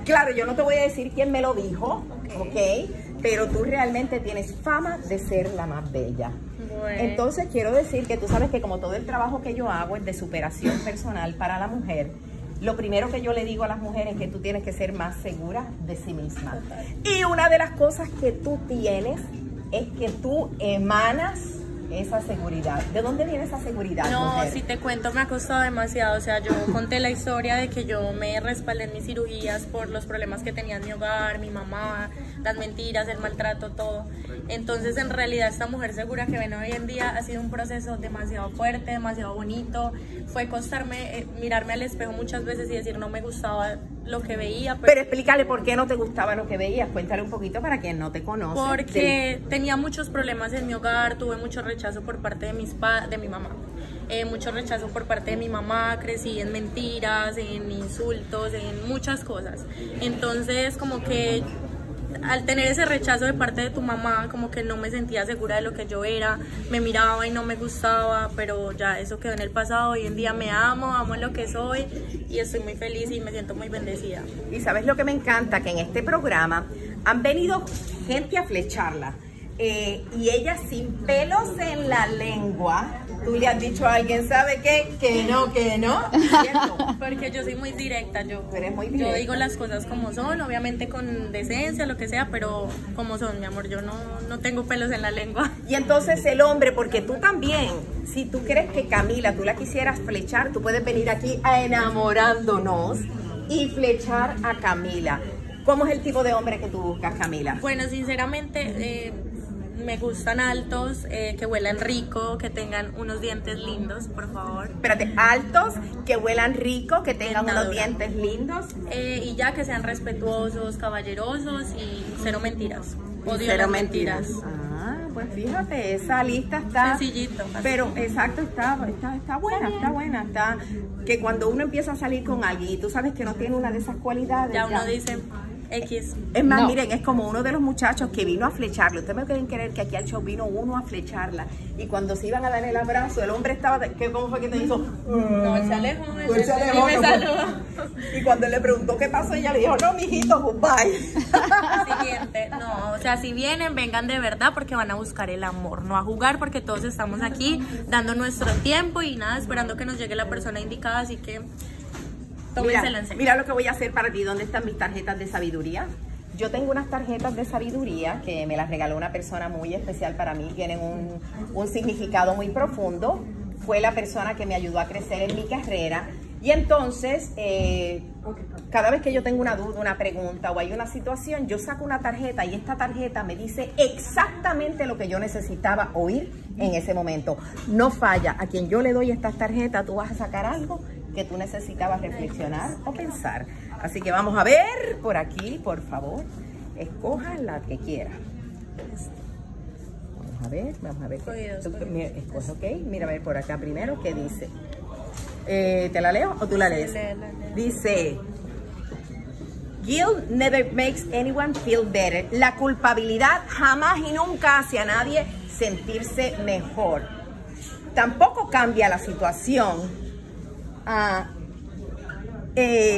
Claro, yo no te voy a decir quién me lo dijo, ¿ok? Pero tú realmente tienes fama de ser la más bella. Bueno. Entonces quiero decir que tú sabes que como todo el trabajo que yo hago es de superación personal para la mujer, lo primero que yo le digo a las mujeres es que tú tienes que ser más segura de sí misma. Total. Y una de las cosas que tú tienes es que tú emanas esa seguridad. ¿De dónde viene esa seguridad, mujer? Si te cuento, me ha costado demasiado. O sea, yo conté la historia de que yo me respaldé en mis cirugías por los problemas que tenía en mi hogar, mi mamá, las mentiras, el maltrato, todo. Entonces, en realidad, esta mujer segura que ven hoy en día ha sido un proceso demasiado fuerte, demasiado bonito. Fue costarme, mirarme al espejo muchas veces y decir, no me gustaba lo que veía. Pero explícale por qué no te gustaba lo que veías. Cuéntale un poquito para quien no te conoce. Porque tenía muchos problemas en mi hogar, tuve mucho rechazo por parte de mi mamá, mucho rechazo por parte de mi mamá, crecí en mentiras, en insultos, en muchas cosas. Entonces, como que al tener ese rechazo de parte de tu mamá, como que no me sentía segura de lo que yo era, me miraba y no me gustaba, pero ya eso quedó en el pasado. Hoy en día me amo, amo lo que soy y estoy muy feliz y me siento muy bendecida. Y sabes lo que me encanta, que en este programa han venido gente a flecharla. Y ella sin pelos en la lengua, tú le has dicho a alguien, ¿sabe qué? Que no, ¿cierto? Porque yo soy muy directa, yo digo las cosas como son, obviamente con decencia, lo que sea, pero como son, mi amor, yo no tengo pelos en la lengua. Y entonces el hombre, porque tú también, si tú crees que Camila, tú la quisieras flechar, tú puedes venir aquí a Enamorándonos y flechar a Camila. ¿Cómo es el tipo de hombre que tú buscas, Camila? Bueno, sinceramente, me gustan altos, que huelan rico, que tengan unos dientes lindos, por favor. Espérate, altos, que huelan rico, que tengan unos dientes lindos. Y ya que sean respetuosos, caballerosos y cero mentiras. Odio cero mentiras. Ah, pues fíjate, esa lista está... sencillito. Así. Pero, exacto, está buena, está buena. Está que cuando uno empieza a salir con alguien y tú sabes que no tiene una de esas cualidades... Ya uno dice... X. Es más, miren, es como uno de los muchachos que vino a flecharlo. Ustedes me pueden creer que aquí al show vino uno a flecharla. Y cuando se iban a dar el abrazo, el hombre estaba... ¿Cómo fue que te hizo? No, él se alejó. Él se alejó. Y me saludó. Y cuando le preguntó qué pasó, ella le dijo, no, mijito, goodbye. Siguiente. No, o sea, si vienen, vengan de verdad porque van a buscar el amor. No a jugar porque todos estamos aquí dando nuestro tiempo y nada, esperando que nos llegue la persona indicada. Así que... Mira lo que voy a hacer para ti. ¿Dónde están mis tarjetas de sabiduría? Yo tengo unas tarjetas de sabiduría que me las regaló una persona muy especial para mí. Tienen un significado muy profundo. Fue la persona que me ayudó a crecer en mi carrera. Y entonces, cada vez que yo tengo una duda, una pregunta o hay una situación, yo saco una tarjeta y esta tarjeta me dice exactamente lo que yo necesitaba oír en ese momento. No falla. A quien yo le doy estas tarjetas, tú vas a sacar algo que tú necesitabas reflexionar o pensar. Así que vamos a ver por aquí, por favor. Escoja la que quiera. Vamos a ver. Escoge, ok. Mira, a ver por acá primero qué dice. ¿Te la leo o tú la lees? Dice, guilt never makes anyone feel better. La culpabilidad jamás y nunca hace a nadie sentirse mejor. Tampoco cambia la situación. En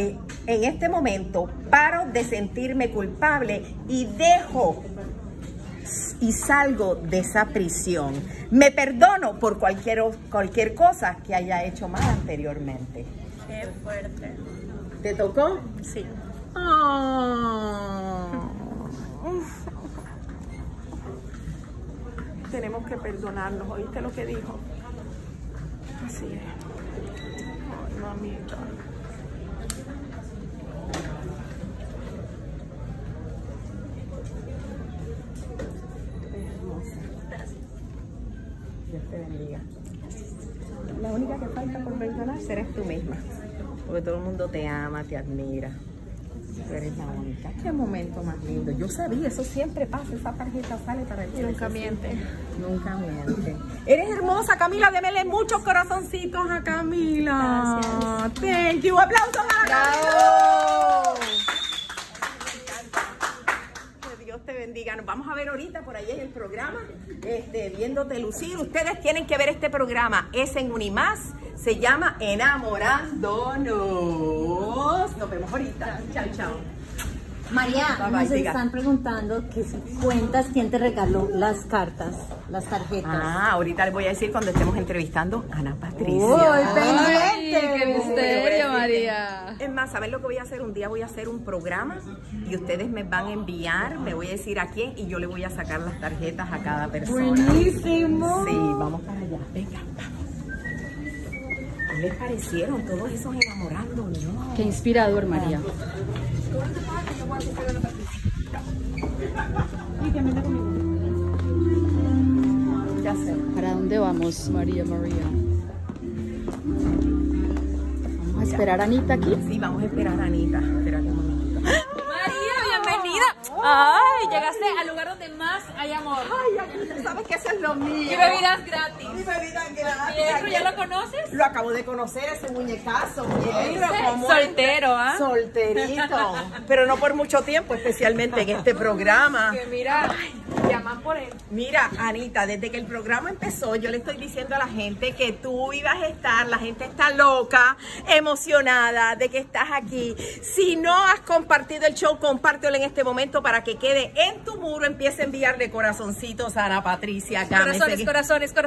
este momento paro de sentirme culpable y dejo y salgo de esa prisión. Me perdono por cualquier cosa que haya hecho mal anteriormente. Qué fuerte. ¿Te tocó? Sí. Tenemos que perdonarnos, ¿oíste lo que dijo? Así es. Mamita. Dios te bendiga. La única que falta por perdonar eres tú misma, porque todo el mundo te ama, te admira. Tú eres la única. Qué momento más lindo. Yo sabía, eso siempre pasa. Esa tarjeta sale para ti. Nunca miente. Nunca miente. Eres hermosa, Camila. Démele muchos corazoncitos a Camila. Gracias. Thank you. Aplausos a Camila. Que Dios te bendiga. Nos vamos a ver ahorita, por ahí es el programa, Viéndote Lucir. Ustedes tienen que ver este programa, es en UniMás, se llama Enamorándonos. Nos vemos ahorita. Chao, chao. María, nos están preguntando que si cuentas quién te regaló las cartas, las tarjetas. Ah, ahorita les voy a decir cuando estemos entrevistando a Ana Patricia. ¡Uy, pendiente! ¡Qué misterio, María! Es más, ¿saben lo que voy a hacer? Un día voy a hacer un programa y ustedes me van a enviar, me voy a decir a quién y yo le voy a sacar las tarjetas a cada persona. ¡Buenísimo! Sí, vamos para allá. Venga, vamos. ¿Qué les parecieron todos esos enamorándonos? Qué inspirador, María. ¿Para dónde vamos, María? ¿Vamos a esperar a Anita aquí? Sí, vamos a esperar a Anita. Espérate un momento. María, bienvenida. Ay, llegaste al lugar donde más hay amor. Ay, aquí sabes que eso es lo mío. Y bebidas gratis. Y bebidas gratis. ¿Pietro ya lo conoces? Lo acabo de conocer, ese muñecazo. Soltero, ¿ah? Solterito. Pero no por mucho tiempo, especialmente en este programa. Que mira, llaman por él. Mira, Anita, desde que el programa empezó, yo le estoy diciendo a la gente que tú ibas a estar, la gente está loca, emocionada de que estás aquí. Si no has compartido el show, compártelo en este momento para que quede en tu muro. Empieza a enviarle corazoncitos a Ana Patricia Gámez. Corazones.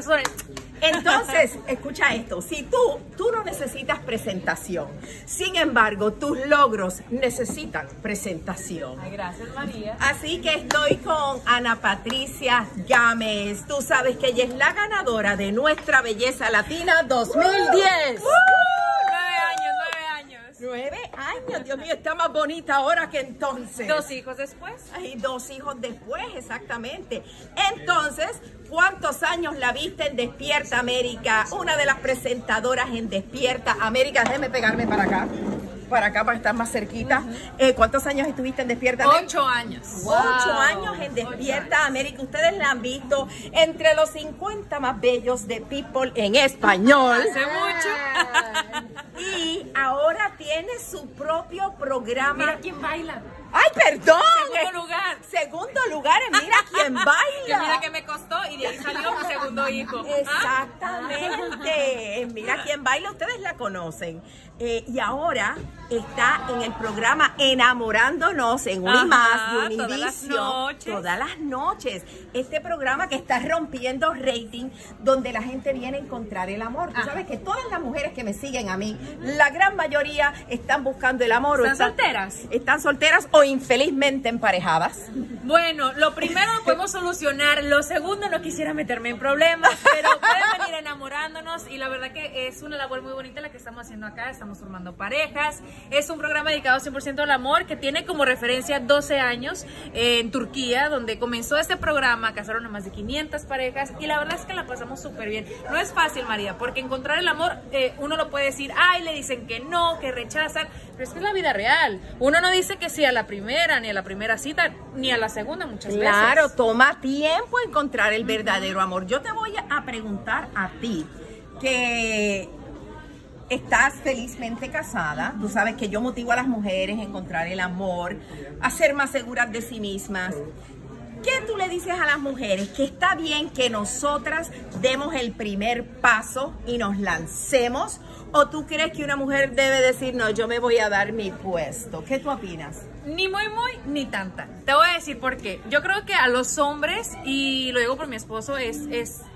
Entonces, escucha esto, si tú no necesitas presentación, sin embargo, tus logros necesitan presentación. Ay, gracias, María. Así que estoy con Ana Patricia Gámez. Tú sabes que ella es la ganadora de Nuestra Belleza Latina 2010. ¡9 años! Dios mío, está más bonita ahora que entonces. 2 hijos después. Ay, 2 hijos después, exactamente. Entonces, ¿cuántos años la viste en Despierta América? Una de las presentadoras en Despierta América. Déjeme pegarme para acá para estar más cerquita. ¿Cuántos años estuviste en Despierta América? 8 años. Wow. 8 años en Despierta América. Ustedes la han visto entre los 50 más bellos de People en español. Hace mucho. Y ahora tiene su propio programa. Mira quién baila. ¡Ay, perdón! Segundo lugar en Mira quién baila. Que mira que me costó y de ahí salió mi segundo hijo. Exactamente. Mira quién baila, ustedes la conocen. Y ahora está en el programa Enamorándonos en UniMás, de Univisión. Todas las noches. Este programa que está rompiendo rating, donde la gente viene a encontrar el amor. Tú sabes que todas las mujeres que me siguen a mí, la gran mayoría están buscando el amor. ¿Están solteras o infelizmente emparejadas? Bueno, lo primero lo podemos solucionar. Lo segundo, no quisiera meterme en problemas, pero pueden venir enamorándonos. Y la verdad que es una labor muy bonita la que estamos haciendo acá. Estamos formando parejas. Es un programa dedicado 100% al amor que tiene como referencia 12 años en Turquía, donde comenzó este programa. Casaron a más de 500 parejas y la verdad es que la pasamos súper bien. No es fácil, María, porque encontrar el amor, uno lo puede decir, ay, le dicen que no, que rechazan, pero es que es la vida real. Uno no dice que sí a la primera, ni a la primera cita, ni a la segunda muchas veces. Claro, toma tiempo encontrar el verdadero amor. Yo te voy a preguntar a ti que... Estás felizmente casada. Tú sabes que yo motivo a las mujeres a encontrar el amor, a ser más seguras de sí mismas. ¿Qué tú le dices a las mujeres? Que está bien que nosotras demos el primer paso y nos lancemos. ¿O tú crees que una mujer debe decir, no, yo me voy a dar mi puesto? ¿Qué tú opinas? Ni muy, ni tanta. Te voy a decir por qué. Yo creo que a los hombres, y lo digo por mi esposo, es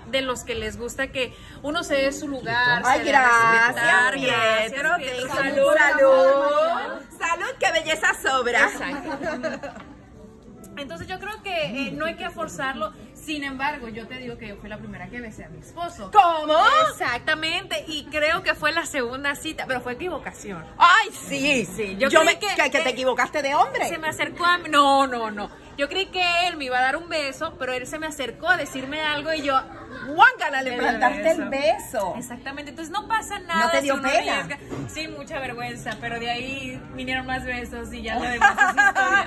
de los que les gusta que uno se dé su lugar. Ay, gracias, Pietro. Salud, que belleza sobra. Exacto. Entonces yo creo que no hay que forzarlo. Sin embargo, yo te digo que yo fui la primera que besé a mi esposo. ¿Cómo? Exactamente, y creo que fue la segunda cita, pero fue equivocación. ¡Ay, sí! Yo creí que te equivocaste de hombre. Se me acercó a mí. No. Yo creí que él me iba a dar un beso, pero él se me acercó a decirme algo y yo... ¡Guángala! Le plantaste el beso. Exactamente, entonces no pasa nada. ¿No te dio pena? Sí, mucha vergüenza, pero de ahí vinieron más besos y ya lo demás es historia.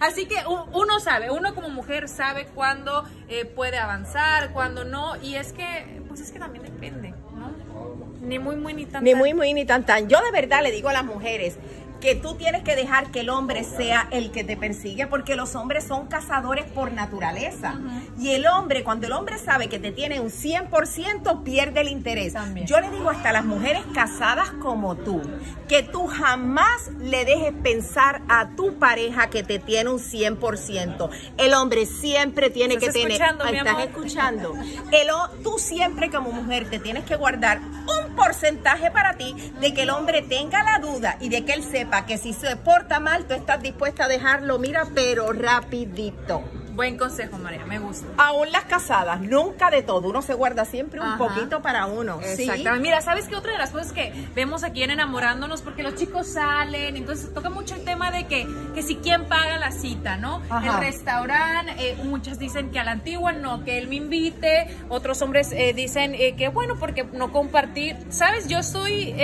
Así que uno sabe, uno como mujer sabe cuándo puede avanzar, cuándo no, y es que, pues es que también depende, ¿no? Ni muy, muy, ni tan. Yo de verdad le digo a las mujeres que tú tienes que dejar que el hombre sea el que te persigue, porque los hombres son cazadores por naturaleza. Y el hombre, cuando el hombre sabe que te tiene un 100%, pierde el interés. También. Yo le digo hasta a las mujeres casadas como tú, que tú jamás le dejes pensar a tu pareja que te tiene un 100%. El hombre siempre tiene que tener... ¿Estás escuchando? Tú siempre como mujer te tienes que guardar un porcentaje para ti de que el hombre tenga la duda y de que él sepa que si se porta mal, tú estás dispuesta a dejarlo, mira, pero rapidito. Buen consejo, María, me gusta. Aún las casadas, nunca de todo. Uno se guarda siempre un poquito para uno. Exactamente. ¿Sí? Mira, ¿sabes qué? Otra de las cosas que vemos aquí en Enamorándonos, porque los chicos salen, entonces toca mucho el tema de que si quién paga la cita, ¿no? El restaurante, muchas dicen que a la antigua no, que él me invite. Otros hombres dicen que bueno, porque no compartir. ¿Sabes? Yo estoy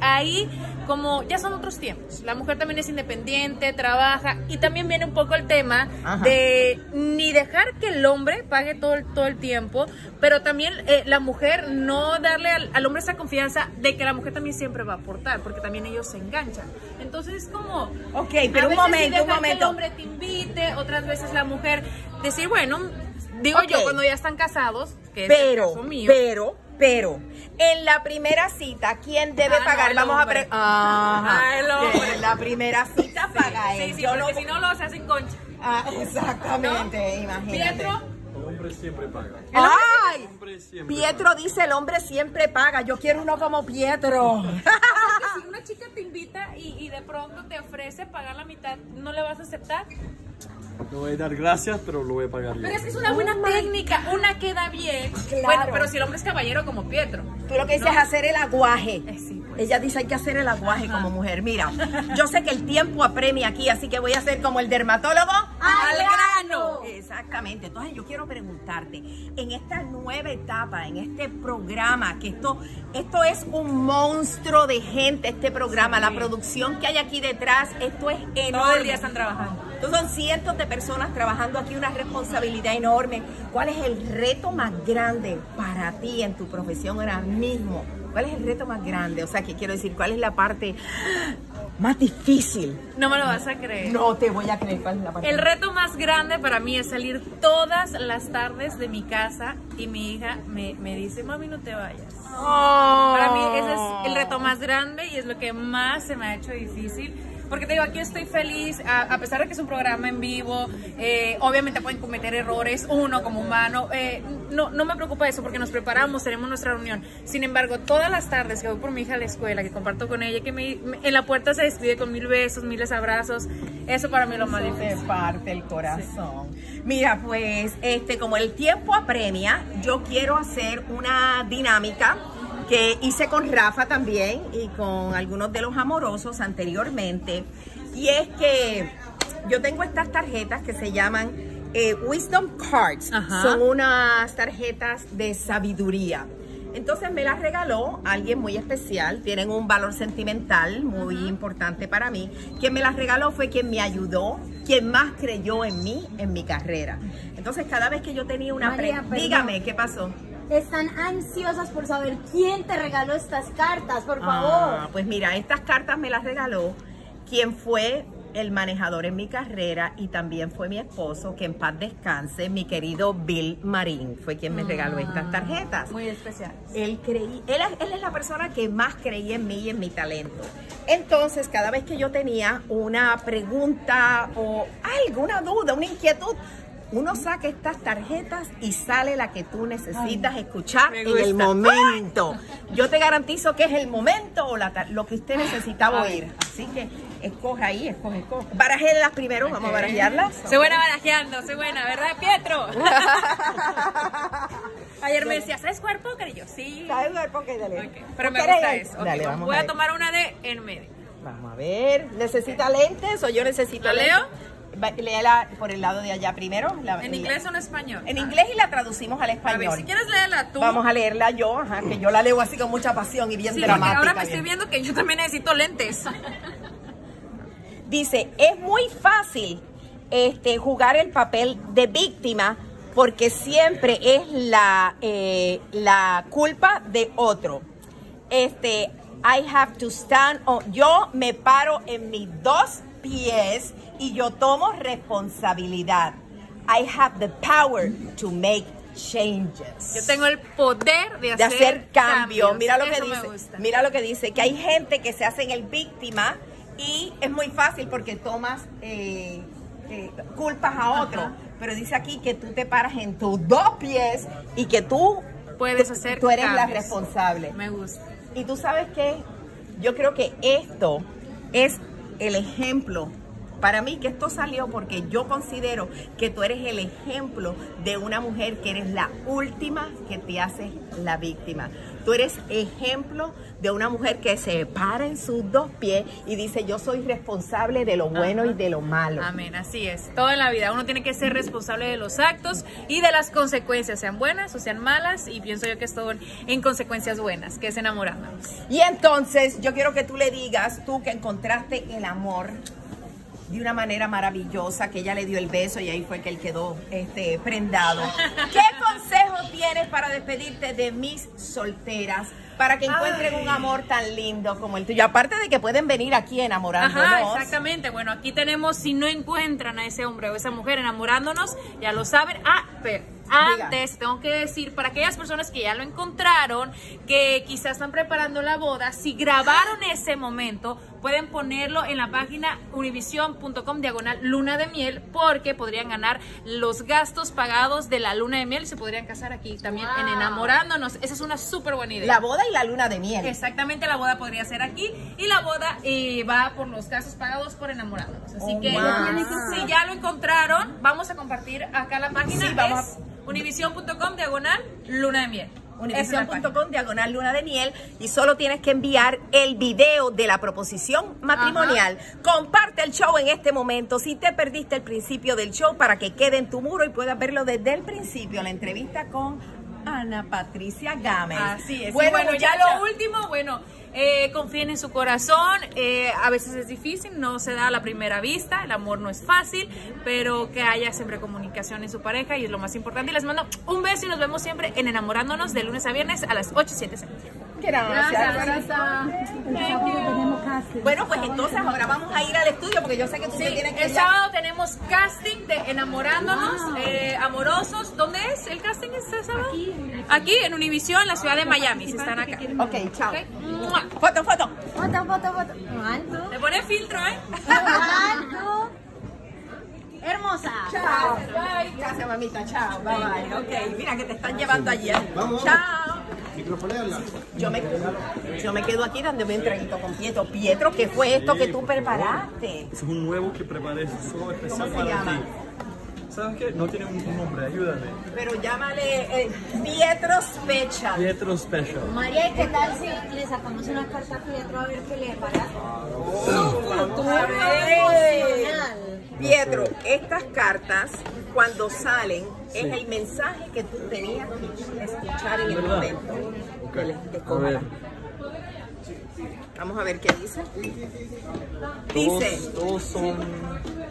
ahí como ya son otros tiempos. La mujer también es independiente, trabaja, y también viene un poco el tema de... ni dejar que el hombre pague todo el tiempo, pero también la mujer no darle al hombre esa confianza de que la mujer también siempre va a aportar, porque también ellos se enganchan. Entonces es como... Ok, pero un momento. Que el hombre te invite, otras veces la mujer decir, bueno, digo yo, cuando ya están casados, que pero, es el caso mío. Pero, en la primera cita, ¿quién debe pagar? No, vamos a preguntar. En la primera cita paga él. Sí, porque si no los hacen concha. Exactamente, ¿no? Imagínate. Pietro, el hombre siempre paga. ¡Ay! Pietro dice, el hombre siempre paga. Yo quiero uno como Pietro. Si una chica te invita y de pronto te ofrece pagar la mitad, ¿no le vas a aceptar? No voy a dar gracias, pero lo voy a pagar yo. Pero es que es una buena técnica, una queda bien. Claro. Bueno, pero si el hombre es caballero como Pietro. Tú lo que dices es hacer el aguaje. Sí, pues. Ella dice hay que hacer el aguaje como mujer. Mira, yo sé que el tiempo apremia aquí, así que voy a hacer como el dermatólogo. ¡Al grano! Exactamente. Entonces yo quiero preguntarte, en esta nueva etapa, en este programa, que esto es un monstruo de gente, este programa, la producción que hay aquí detrás, esto es enorme. Todo el día están trabajando. Entonces, son cientos de personas trabajando aquí, una responsabilidad enorme. ¿Cuál es el reto más grande para ti en tu profesión ahora mismo? ¿Cuál es el reto más grande? O sea, que quiero decir, ¿cuál es la parte más difícil? No me lo vas a creer. No te voy a creer. ¿Cuál es la parte? El reto más grande para mí es salir todas las tardes de mi casa y mi hija me dice, mami, no te vayas. Oh. Para mí ese es el reto más grande y es lo que más se me ha hecho difícil. Porque te digo, aquí estoy feliz, a pesar de que es un programa en vivo, obviamente pueden cometer errores, uno como humano, no me preocupa eso porque nos preparamos, tenemos nuestra reunión. Sin embargo, todas las tardes que voy por mi hija a la escuela, que comparto con ella, que en la puerta se despide con 1000 besos, 1000 abrazos, eso para mí es lo más difícil. Me parte el corazón. Sí. Mira, pues, como el tiempo apremia, yo quiero hacer una dinámica que hice con Rafa también y con algunos de los amorosos anteriormente. Y es que yo tengo estas tarjetas que se llaman Wisdom Cards. Son unas tarjetas de sabiduría. Entonces me las regaló alguien muy especial. Tienen un valor sentimental muy importante para mí. Quien me las regaló fue quien me ayudó, quien más creyó en mí, en mi carrera. Entonces cada vez que yo tenía una... María, dígame, ¿qué pasó? Están ansiosas por saber quién te regaló estas cartas, por favor. Pues mira, estas cartas me las regaló quien fue el manejador en mi carrera y también fue mi esposo, que en paz descanse, mi querido Bill Marín, fue quien me regaló estas tarjetas. Muy especial. Él es la persona que más creía en mí y en mi talento. Entonces, cada vez que yo tenía una pregunta o alguna duda, una inquietud, uno saca estas tarjetas y sale la que tú necesitas escuchar en el momento. Yo te garantizo que es el momento o lo que usted necesitaba oír. Así que escoja ahí, escoge. Barajélas primero, vamos a barajearlas. Se buena barajeando, se buena, ¿verdad, Pietro? Ayer me decía, ¿sabes jugar póker? Y yo, sí. ¿Sabes jugar póker? Dale. Okay. Pero me gusta eso. Okay, dale, voy a tomar una de en medio. Vamos a ver, ¿necesita lentes o yo necesito lentes? ¿Lo leo? Léela por el lado de allá primero. ¿En inglés o en español? En inglés y la traducimos al español. A ver, si quieres léela tú. Vamos a leerla yo, que yo la leo así con mucha pasión y bien dramática. Ahora me estoy viendo que yo también necesito lentes. Dice, es muy fácil jugar el papel de víctima porque siempre es la culpa de otro. I have to stand on. Yo me paro en mis dos pies y yo tomo responsabilidad. I have the power to make changes. Yo tengo el poder de hacer cambios. Mira lo que dice. Mira lo que dice, que hay gente que se hace en el víctima y es muy fácil porque tomas culpas a otro. Ajá. Pero dice aquí que tú te paras en tus dos pies y que tú puedes hacer cambios. Tú eres la responsable. Me gusta. Y tú sabes qué, yo creo que esto es el ejemplo. Para mí que esto salió porque yo considero que tú eres el ejemplo de una mujer que eres la última que te haces la víctima. Tú eres ejemplo de una mujer que se para en sus dos pies y dice, yo soy responsable de lo bueno y de lo malo. Amén, así es. Todo en la vida uno tiene que ser responsable de los actos y de las consecuencias, sean buenas o sean malas, y pienso yo que es todo en consecuencias buenas, que es enamorándonos. Y entonces yo quiero que tú le digas, tú que encontraste el amor de una manera maravillosa, que ella le dio el beso y ahí fue que él quedó prendado. ¿Qué consejo tienes para despedirte de mis solteras, para que encuentren un amor tan lindo como el tuyo? Aparte de que pueden venir aquí enamorándonos. Ajá, exactamente. Bueno, aquí tenemos, si no encuentran a ese hombre o esa mujer enamorándonos, ya lo saben. Pero antes tengo que decir, para aquellas personas que ya lo encontraron, que quizás están preparando la boda, si grabaron ese momento, pueden ponerlo en la página univision.com/luna de miel, porque podrían ganar los gastos pagados de la luna de miel y se podrían casar aquí también en Enamorándonos. Esa es una súper buena idea. La boda y la luna de miel. Exactamente, la boda podría ser aquí y la boda va por los gastos pagados por Enamorándonos. Así que si ya lo encontraron, vamos a compartir acá la página. Sí, vamos univision.com/luna de miel. Univision.com/luna de miel, y solo tienes que enviar el video de la proposición matrimonial. Ajá. Comparte el show en este momento si te perdiste el principio del show, para que quede en tu muro y puedas verlo desde el principio, la entrevista con Ana Patricia Gámez. Así es. Bueno, ya lo último, confíen en su corazón. A veces es difícil, no se da a la primera vista, el amor no es fácil, pero que haya siempre comunicación en su pareja y es lo más importante. Y les mando un beso y nos vemos siempre en Enamorándonos de lunes a viernes a las 8:07. Gracias. Bueno, pues entonces ahora vamos a ir al estudio porque yo sé que tú te tienes que ir. El sábado tenemos casting de Enamorándonos Amorosos. ¿Dónde es el casting este sábado? Aquí en Univisión, en la ciudad de Miami. Si están acá. Ok, chao. Okay. Foto, foto. Foto, foto, foto. Alto. Le pones filtro, ¿eh? Alto. Hermosa. Chao. Bye. Gracias, mamita. Chao. Bye, bye. Ok, mira que te están llevando allí. Chao. Yo me quedo aquí dándome un traguito con Pietro. Pietro, ¿qué fue esto que tú preparaste? Es un nuevo que preparé, solo especial para ti. ¿Sabes qué? No tiene un nombre, ayúdame. Pero llámale Pietro Special. Pietro Special. María, ¿qué tal si le sacamos una carta a Pietro a ver qué le parece? Su cultura emocional. Pietro, estas cartas, cuando salen, es el mensaje que tú tenías que escuchar en el momento. Okay. Vamos a ver qué dice. Dice: todos son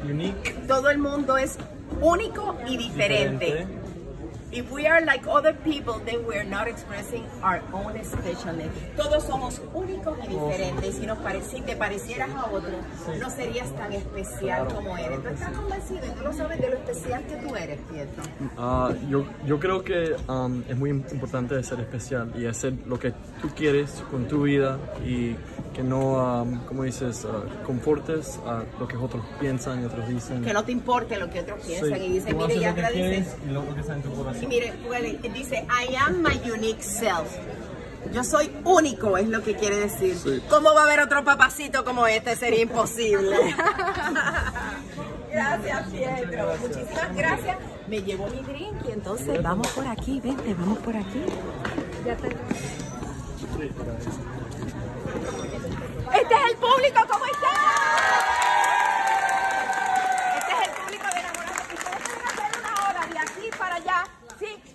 unique. Todo el mundo es único y diferente. If we are like other people, then we are not expressing our own specialness. Todos somos únicos y diferentes. Si te parecieras a otro, no serías tan especial como eres. ¿Tú estás convencido y tú lo sabes de lo especial que tú eres, Pietro? Yo creo que es muy importante ser especial y hacer lo que tú quieres con tu vida y que no, como dices, confortes a lo que otros piensan y otros dicen. Que no te importe lo que otros piensan y dicen, mire, ya te dices. Y luego que está en tu corazón. Y mire, dice, I am my unique self. Yo soy único, es lo que quiere decir. Sí. ¿Cómo va a haber otro papacito como este? Sería imposible. Gracias, Pietro. Muchísimas gracias. Me llevo mi drink y entonces vamos por aquí. Vente, vamos por aquí. Ya está. Este es el público, ¿cómo está?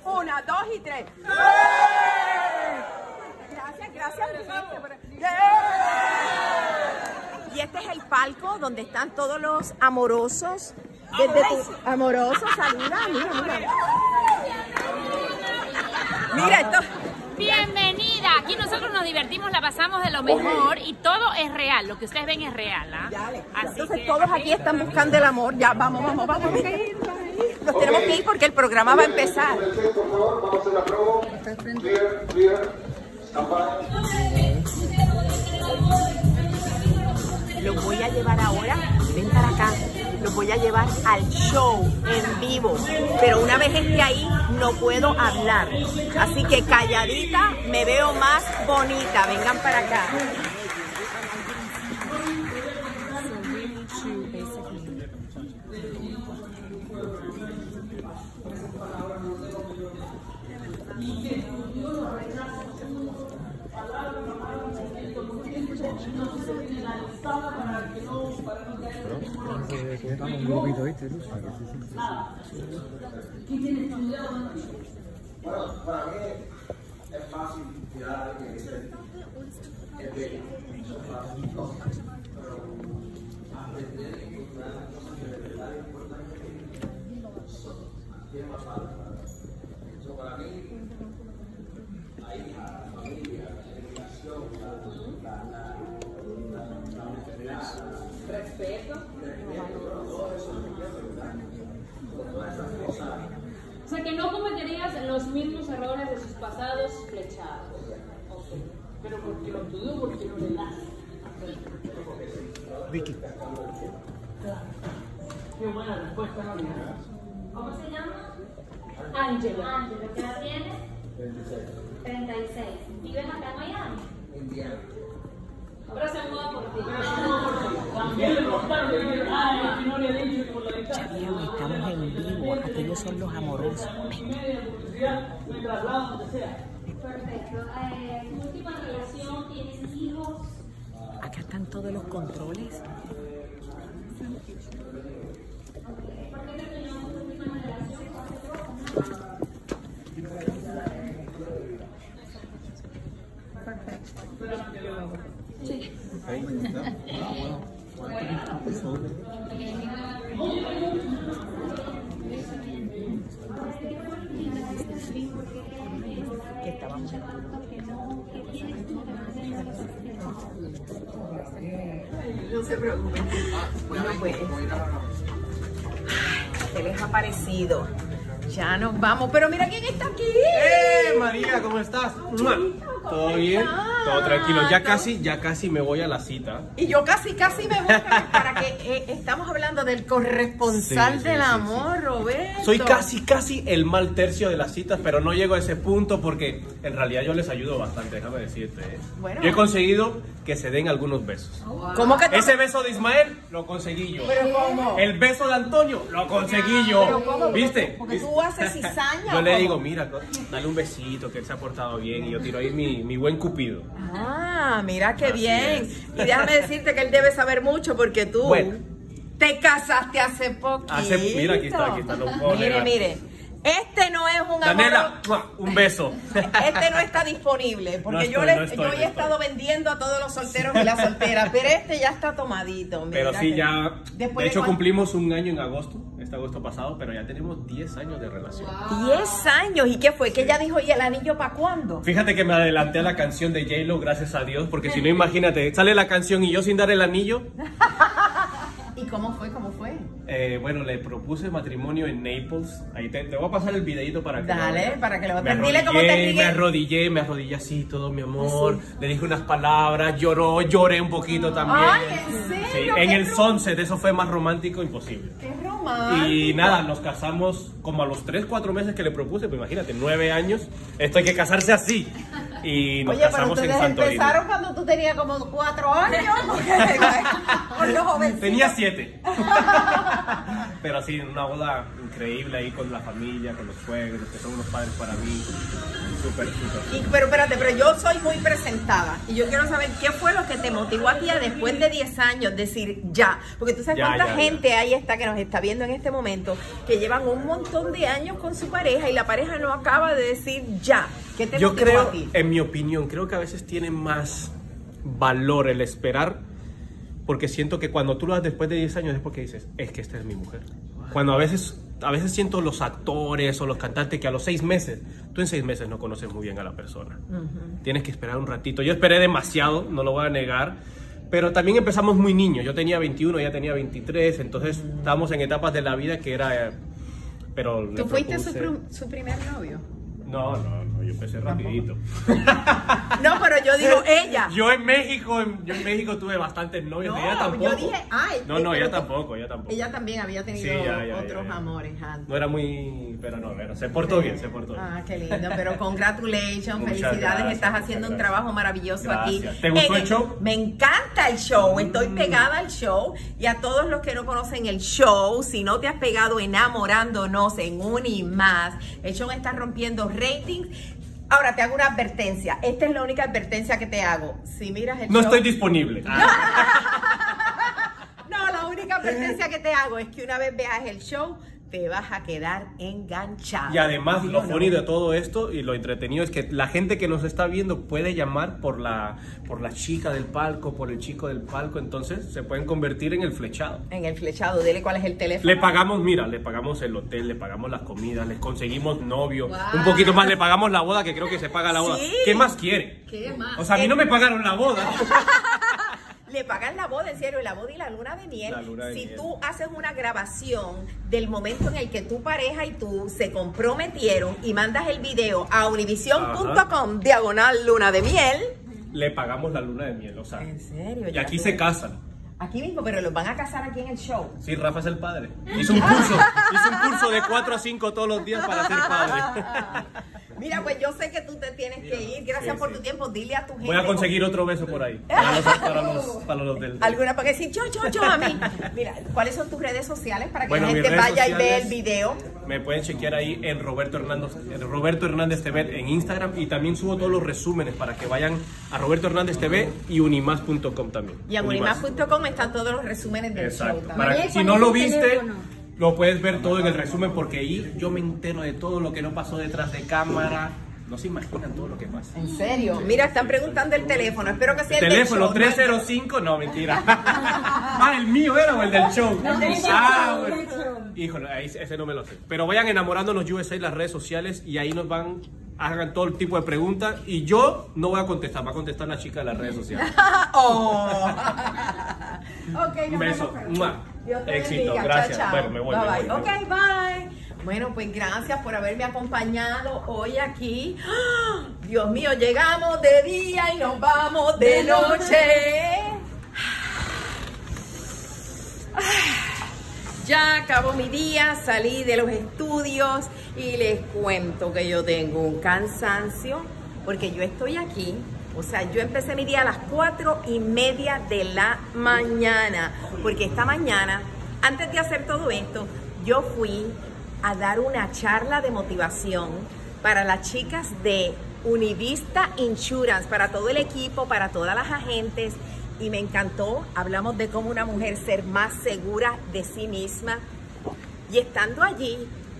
Una, dos y tres. ¡Sí! Gracias, gracias. ¡Sí! Y este es el palco donde están todos los amorosos. Amorosos, saluda. Mira, mira. Mira esto. Bienvenida, Aquí nosotros nos divertimos, la pasamos de lo mejor y todo es real, lo que ustedes ven es real, ¿ah? Así entonces que, todos aquí están buscando el amor, ya vamos. Nos tenemos que ir porque el programa va a empezar. Los voy a llevar ahora, ven para acá, los voy a llevar al show en vivo, pero una vez esté ahí no puedo hablar, así que calladita me veo más bonita, vengan para acá. Bueno, para mí es fácil tirar a alguien que dice es bello, pero aprender y encontrar las cosas que de verdad es importante tiene más fácil. Eso para mí, la hija, la familia, la educación, la respeto, todo eso es respeto, con todas esas cosas. O sea, que no cometerías los mismos errores de sus pasados flechados. Okay. Pero porque lo tuvo, porque no le das. Vicky. Qué buena respuesta, no. ¿Cómo se llama? Ángela. Ángela, ¿qué edad tienes? 36. 36. ¿Vives acá en Miami? Indiana. Ahora se muda por ti. También no le he dicho por la ventana. Chavio, estamos en vivo. Aquellos son los amorosos. Perfecto. Última relación, ¿tienes hijos? Acá están todos los controles. ¿Por qué terminó tu última relación? Perfecto. Sí. No se preocupen. Bueno, pues, ¿qué les ha parecido? Ya nos vamos, pero mira quién está aquí. ¡Eh, María! ¿Cómo estás? ¿Todo bien? Todo tranquilo. Ya casi me voy a la cita. Y yo casi me voy para que estamos hablando del corresponsal del amor, Roberto. Soy casi el mal tercio de las citas, pero no llego a ese punto porque en realidad yo les ayudo bastante, déjame decirte. Bueno, yo he conseguido que se den algunos besos. Wow. ¿Cómo que ese beso de Ismael lo conseguí yo? ¿Pero cómo? El beso de Antonio lo conseguí yo. ¿Pero cómo? ¿Viste? Porque tú haces cizaña. Yo le digo, mira, dale un besito, que él se ha portado bien, y yo tiro ahí mi buen cupido. Ah, mira qué bien. Y déjame decirte que él debe saber mucho porque tú te casaste hace poquito. Mira, aquí está. Mire. Este no es un Daniela, un beso. Este no está disponible porque yo he estado vendiendo a todos los solteros y las solteras, pero este ya está tomadito. Mira, pero sí, ya. De hecho, cumplimos un año en agosto. Agosto pasado, pero ya tenemos 10 años de relación. Wow. 10 años, ¿y qué fue? Que ella dijo, ¿y el anillo para cuándo? Fíjate que me adelanté a la canción de J-Lo, gracias a Dios, porque si no, imagínate, sale la canción y yo sin dar el anillo. ¿Y cómo fue? Bueno, le propuse matrimonio en Naples. Ahí te voy a pasar el videito para que lo veas. Dile cómo te dije. Me arrodillé así todo, mi amor. Sí. Le dije unas palabras, lloré un poquito también. Ay, ¿en serio? Sí. En el sunset, eso fue más romántico imposible. Qué romántico. Y nada, nos casamos como a los 3-4 meses que le propuse, pues imagínate, 9 años. Esto hay que casarse así. Y nos casamos en Santorini. Oye, empezaron cuando tú tenías como 4 años. Con los jovencitos. Tenía 7. Pero sí, una boda increíble ahí con la familia, con los suegros, que son unos padres para mí. Súper. Pero espérate, pero yo soy muy presentada. Y yo quiero saber qué fue lo que te motivó a ti a después de 10 años decir ya. Porque tú sabes cuánta gente ahí está que nos está viendo en este momento, que llevan un montón de años con su pareja y la pareja no acaba de decir ya. ¿Qué te motivó a ti? En mi opinión, creo que a veces tiene más valor el esperar, porque siento que cuando tú lo das después de 10 años es porque dices, es que esta es mi mujer. Cuando a veces a veces siento los actores o los cantantes que a los 6 meses, tú en 6 meses no conoces muy bien a la persona. Uh-huh. Tienes que esperar un ratito. Yo esperé demasiado, no lo voy a negar, pero también empezamos muy niños. Yo tenía 21, ella tenía 23, entonces estábamos en etapas de la vida que era... pero ¿tú fuiste su primer novio? No, yo empecé rapidito. No, pero yo digo ella. Yo en México tuve bastantes novios. No, ella tampoco. Yo dije, ay. No, ella tampoco. Ella también había tenido otros amores antes. No era muy, pero se portó bien. Ah, qué lindo, pero congratulations, felicidades, gracias, estás haciendo un trabajo maravilloso aquí. ¿Te gustó el show? Me encanta el show, estoy pegada al show, y a todos los que no conocen el show, si no te has pegado Enamorándonos en UniMás, el show está rompiendo ratings. Ahora te hago una advertencia. Esta es la única advertencia que te hago. Si miras el show, estoy disponible. No, la única advertencia que te hago es que una vez veas el show, te vas a quedar enganchado. Y además, ¿sí lo funny de todo esto y lo entretenido es que la gente que nos está viendo puede llamar por la chica del palco, por el chico del palco, entonces se pueden convertir en el flechado. En el flechado, dile cuál es el teléfono. Le pagamos, mira, le pagamos el hotel, le pagamos las comidas, les conseguimos novio, un poquito más, le pagamos la boda, que creo que se paga la boda. ¿Sí? ¿Qué más quiere? ¿Qué más? O sea, a mí no me pagaron la boda. Le pagan la boda, en serio, la boda y la luna de miel. Si tú haces una grabación del momento en el que tu pareja y tú se comprometieron y mandas el video a univision.com/luna-de-miel. Le pagamos la luna de miel, o sea. En serio. Y aquí se casan. Aquí mismo, pero los van a casar aquí en el show. Sí, Rafa es el padre. Hizo un curso de 4 a 5 todos los días para ser padre. Mira, pues yo sé que tú te tienes que ir. Gracias por tu tiempo. Dile a tu gente. Voy a conseguir otro beso por ahí. Para los del... Alguna para que decir yo a mí. Mira, ¿cuáles son tus redes sociales para que la gente vaya y vea el video? Me pueden chequear ahí en Roberto Hernández TV en Instagram, y también subo todos los resúmenes para que vayan a Roberto Hernández TV y unimás.com también. Y en unimás.com están todos los resúmenes del show. Para, si no lo viste... Lo puedes ver todo en el resumen, porque ahí yo me entero de todo lo que no pasó detrás de cámara. No se imaginan todo lo que pasa. ¿En serio? Mira, están preguntando el teléfono. Espero que sea el teléfono del show. 305, no, mentira. ¿El mío era o el del show? No, bueno. Híjole, ese no me lo sé. Pero vayan Enamorándonos USA en las redes sociales, y ahí nos van... Hagan todo el tipo de preguntas, y yo no voy a contestar, va a contestar la chica de las redes sociales. Okay, un beso. Éxito, gracias. Chao. Bueno, me voy. Ok, bye. Bueno, pues gracias por haberme acompañado hoy aquí. ¡Oh, Dios mío! Llegamos de día y nos vamos de noche. Ya acabó mi día, salí de los estudios y les cuento que yo tengo un cansancio porque yo estoy aquí. O sea, yo empecé mi día a las 4:30 de la mañana, porque esta mañana, antes de hacer todo esto, yo fui a dar una charla de motivación para las chicas de Univista Insurance, para todo el equipo, para todas las agentes. Y me encantó, hablamos de cómo una mujer ser más segura de sí misma. Y estando allí,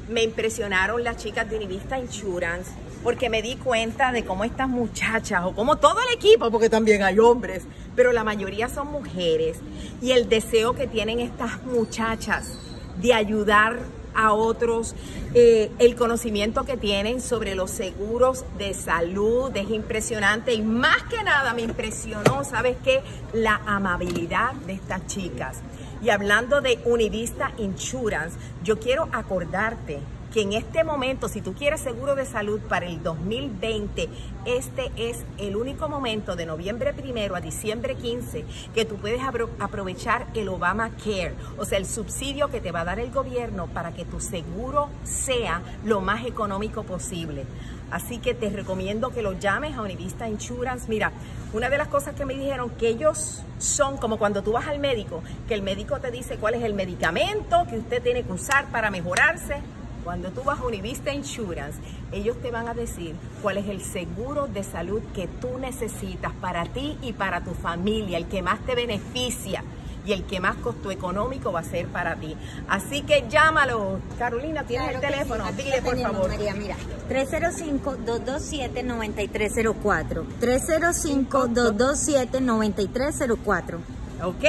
me impresionaron las chicas de Univista Insurance, porque me di cuenta de cómo estas muchachas, o como todo el equipo, porque también hay hombres, pero la mayoría son mujeres, y el deseo que tienen estas muchachas de ayudar a otros, el conocimiento que tienen sobre los seguros de salud es impresionante, y más que nada me impresionó, ¿sabes qué? La amabilidad de estas chicas. Y hablando de Univista Insurance, yo quiero acordarte que en este momento, si tú quieres seguro de salud para el 2020, este es el único momento, de noviembre 1 a diciembre 15, que tú puedes aprovechar el Obamacare, o sea, el subsidio que te va a dar el gobierno para que tu seguro sea lo más económico posible. Así que te recomiendo que lo llames a Univista Insurance. Mira, una de las cosas que me dijeron, que ellos son como cuando tú vas al médico, que el médico te dice cuál es el medicamento que usted tiene que usar para mejorarse. Cuando tú vas a Univista Insurance, ellos te van a decir cuál es el seguro de salud que tú necesitas para ti y para tu familia, el que más te beneficia y el que más costo económico va a ser para ti. Así que llámalo. Carolina, ¿tienes el teléfono? Sí, dile, por favor. María, mira, 305-227-9304. 305-227-9304. ¿ok?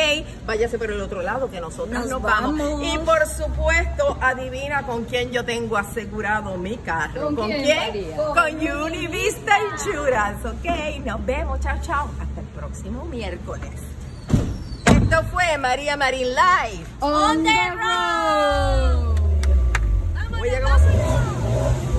Váyase por el otro lado que nosotras nos vamos. Y por supuesto, adivina con quién yo tengo asegurado mi carro. ¿Con quién? Con Univista Insurance, ¿ok? Nos vemos, chao, chao. Hasta el próximo miércoles. Esto fue María Marin Live. On the road. Voy a